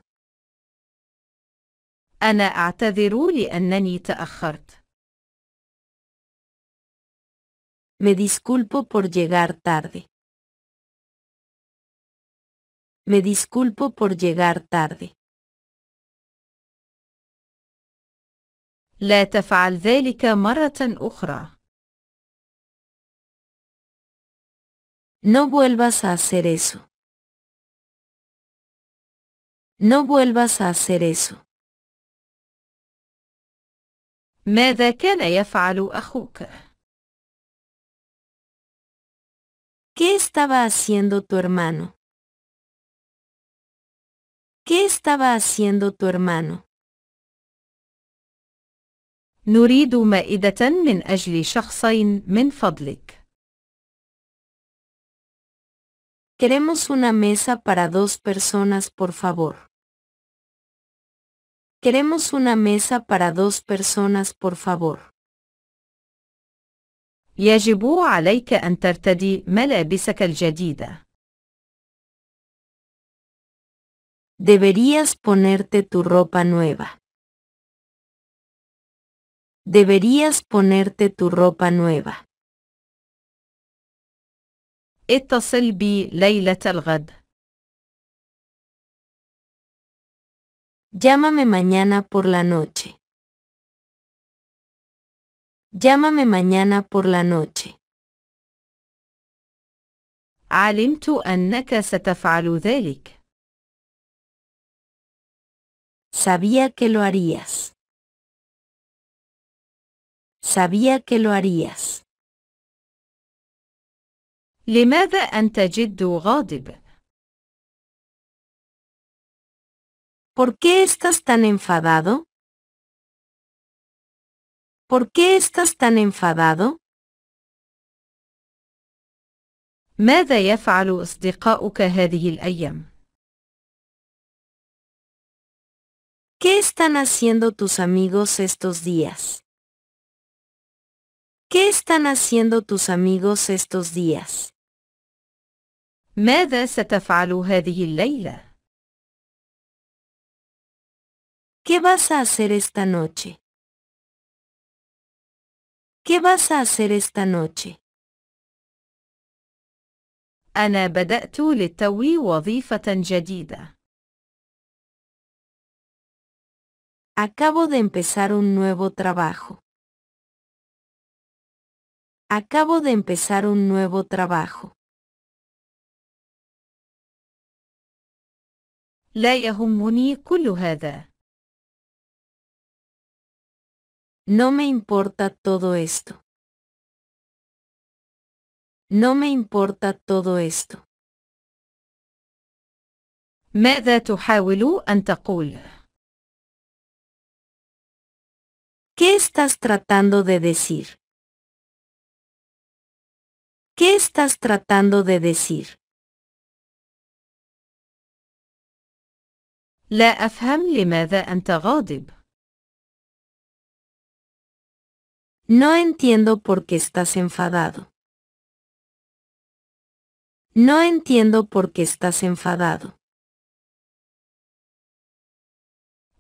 أنا أعتذر لأنني تأخرت. Me disculpo por llegar tarde. Me disculpo por llegar tarde. لا تفعل ذلك مرة أخرى. No vuelvas a hacer eso. No vuelvas a hacer eso. ماذا كان يفعل أخوك؟ ¿Qué estaba haciendo tu hermano? ¿Qué estaba haciendo tu hermano? نريد مائدة من أجل شخصين من فضلك. Queremos una mesa para dos personas, por favor. Queremos una mesa para dos personas, por favor. يجب عليك أن ترتدي ملابسك الجديدة. Deberías ponerte tu ropa nueva. Deberías ponerte tu ropa nueva. اتصل بي ليلة الغد. Llámame mañana por la noche. Llámame mañana por la noche. علمت أنك ستفعل ذلك. Sabía que lo harías. Sabía que lo harías. لماذا أنت جد غاضب؟ ¿Por qué estás tan enfadado? ¿Por qué estás tan enfadado? ماذا يفعل أصدقاؤك هذه الأيام؟ ¿Qué están haciendo tus amigos estos días? ¿Qué están haciendo tus amigos estos días? ماذا ستفعل هذه الليلة؟ ¿Qué vas a hacer esta noche? ¿Qué vas a hacer esta noche? أنا بدأت للتو وظيفة جديدة. Acabo de empezar un nuevo trabajo. Acabo de empezar un nuevo trabajo. لا يهمني كل هذا. No me importa todo esto. No me importa todo esto. ماذا تحاول أن تقول؟ ¿Qué estás tratando de decir? ¿Qué estás tratando de decir? لا أفهم لماذا أنت غاضب. No entiendo por qué estás enfadado. No entiendo por qué estás enfadado.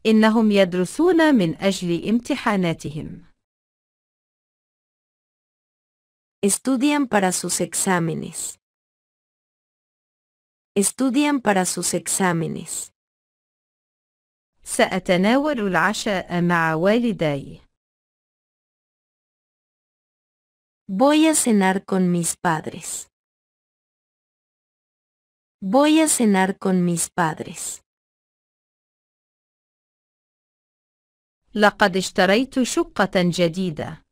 إنهم يدرسون من أجل امتحاناتهم. Estudian para sus exámenes. Estudian para sus exámenes. سأتناول العشاء مع والدي. Voy a cenar con mis padres. Voy a cenar con mis padres. لقد اشتريت شقة جديدة.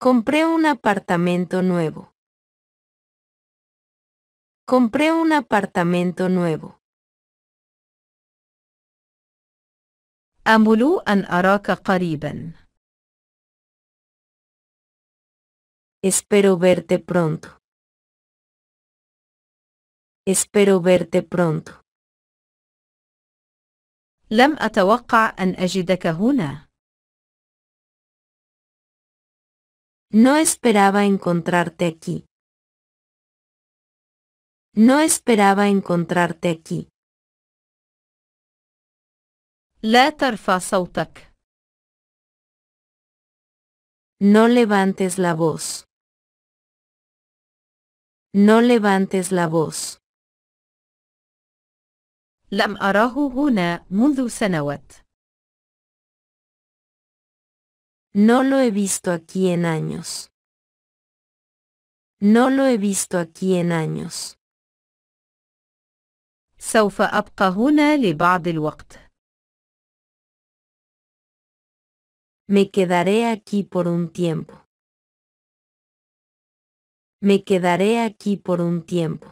Compré un apartamento nuevo. Compré un apartamento nuevo. أمل أن أراك قريبا. Espero verte pronto. Espero verte pronto. لم أتوقع أن أجدك هنا. No esperaba encontrarte aquí. No esperaba encontrarte aquí. لا ترفع صوتك. No levantes la voz. No levantes la voz. لم أراه هنا منذ سنوات. No lo he visto aquí en años. No lo he visto aquí en años. سوف أبقى هنا لبعض الوقت. Me quedaré aquí por un tiempo. Me quedaré aquí por un tiempo.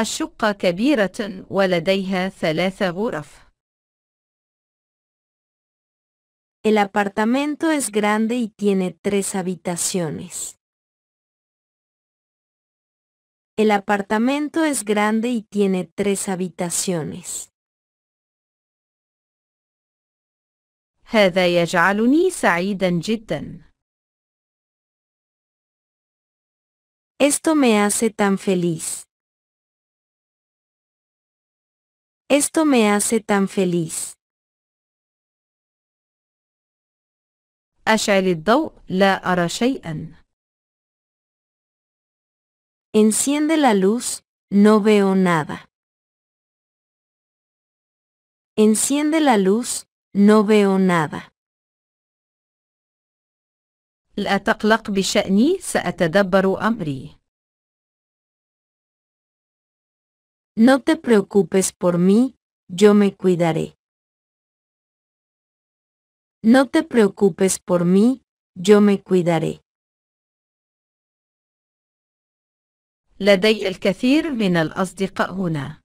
الشقة كبيرة ولديها 3 غرف. El apartamento es grande y tiene 3 habitaciones. El apartamento es grande y tiene 3 habitaciones. هذا يجعلني سعيدا جدا. Esto me hace tan feliz. Esto me hace tan feliz. أشعل الضوء لا أرى شيئا. Enciende la luz, no veo nada. Enciende la luz, no veo nada. لا تقلق بشأني سأتدبر أمري. No te preocupes por mí, yo me cuidaré. No te preocupes por mí, yo me cuidaré. لدي الكثير من الأصدقاء هنا.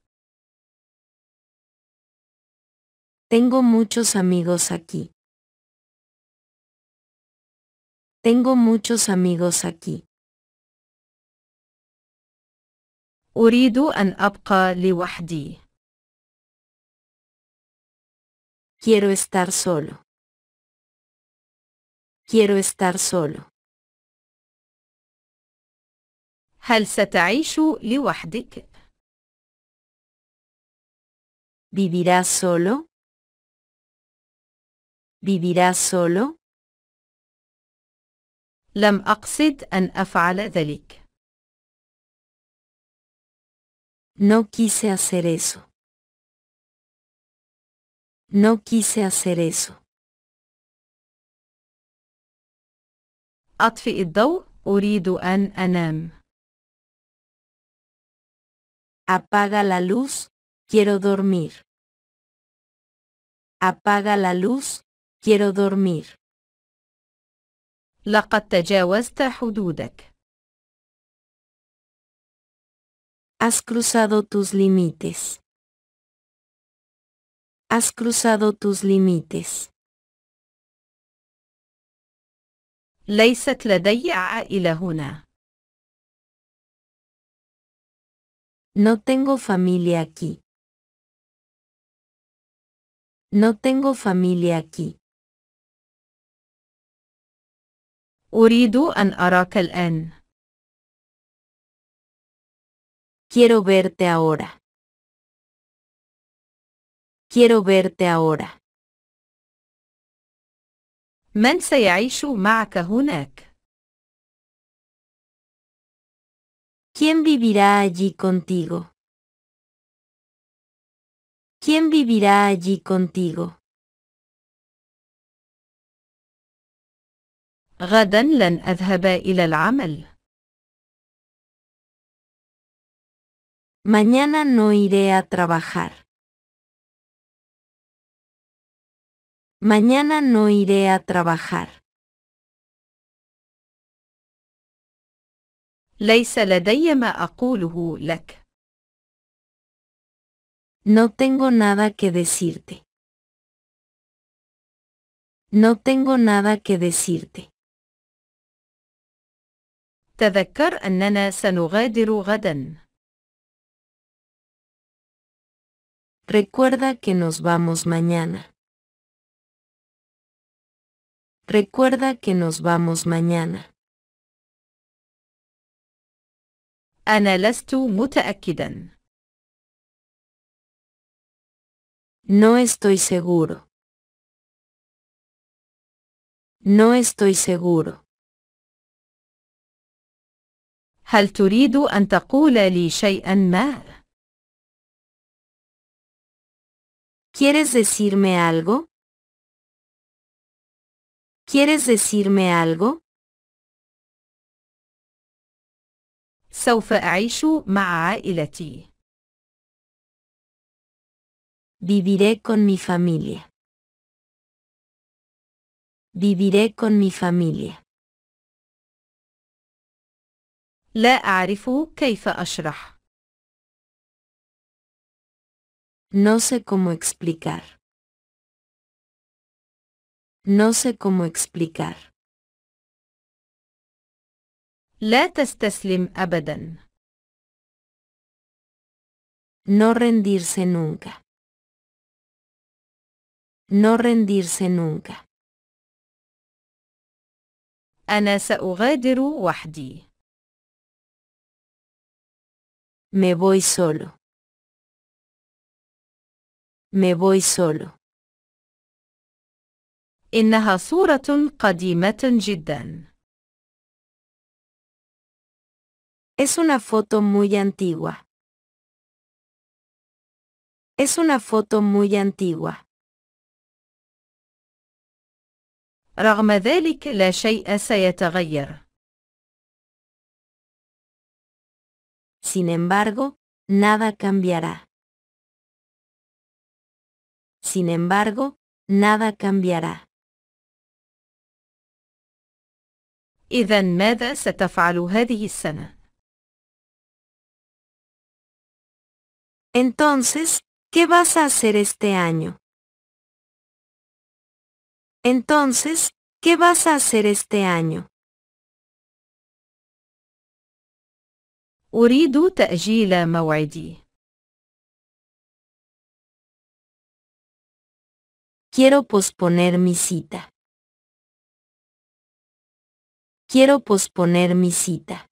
Tengo muchos amigos aquí. Tengo muchos amigos aquí. أريد أن أبقى لوحدي. Quiero estar solo. Quiero estar solo. هل ستعيش لوحدك؟ ¿Vivirás solo? ¿Vivirás solo? لم أقصد أن أفعل ذلك. No quise hacer eso. No quise hacer eso. أطفئ الضوء، أريد أن أنام. Apaga la luz, quiero dormir. Apaga la luz, quiero dormir. لقد تجاوزت حدودك. Has cruzado tus límites. Has cruzado tus límites. ليست لدي عائلة هنا. No tengo familia aquí. No tengo familia aquí. أريد أن أراك الآن. Quiero verte ahora. Quiero verte ahora. من سيعيش معك هناك؟ ¿Quién vivirá allí contigo? ¿Quién vivirá allí contigo? غدا لن أذهب إلى العمل. Mañana no iré a trabajar. Mañana no iré a trabajar. ليس لدي ما أقوله لك. No tengo nada que decirte. No tengo nada que decirte. تذكر أننا سنغادر غدا. Recuerda que nos vamos mañana. Recuerda que nos vamos mañana. أنا لست متأكدا. No estoy seguro. No estoy seguro. هل تريد أن تقول لي شيئا ما؟ ¿Quieres decirme algo? ¿Quieres decirme algo? سوف أعيش مع عائلتي. Viviré con mi familia. Viviré con mi familia. لا أعرف كيف أشرح. No sé cómo explicar. No sé cómo explicar. لا تستسلم أبدا. No rendirse nunca. No rendirse nunca. أنا سأغادر وحدي. Me voy solo. Me voy solo. إنها صورة قديمة جدا. Es una foto muy antigua. Es una foto muy antigua. رغم ذلك لا شيء سيتغير. Sin embargo, nada cambiará. Sin embargo, nada cambiará. إذا ماذا ستفعل هذه السنة؟ Entonces, ¿qué vas a hacer este año? Entonces, ¿qué vas a hacer este año? أريد تأجيل موعدي. Quiero posponer mi cita. Quiero posponer mi cita.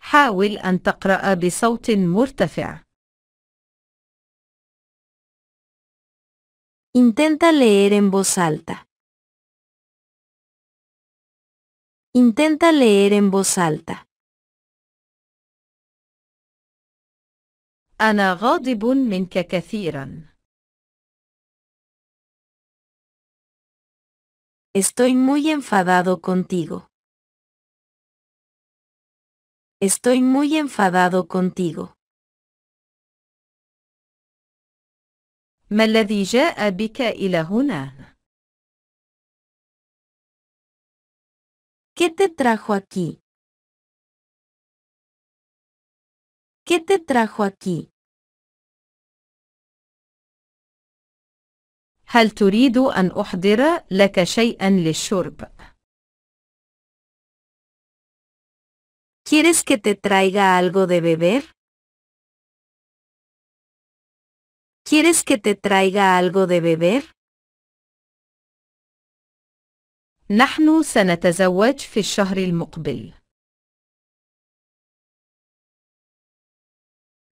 حاول أن تقرأ بصوت مرتفع. Intenta leer en voz alta. Intenta leer en voz alta. أنا غاضب منك كثيرا. Estoy muy enfadado contigo. Estoy muy enfadado contigo. ما الذي جاء بك إلى هنا؟ ¿Qué te trajo aquí? ¿Qué te trajo aquí? هل تريد أن أحضر لك شيئا للشرب؟ ¿Quieres que te traiga algo de beber? ¿Quieres que te traiga algo de beber? نحن سنتزوج في الشهر المقبل.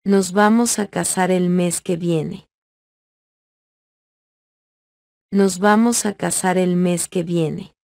Nos vamos a casar el mes que viene. Nos vamos a casar el mes que viene.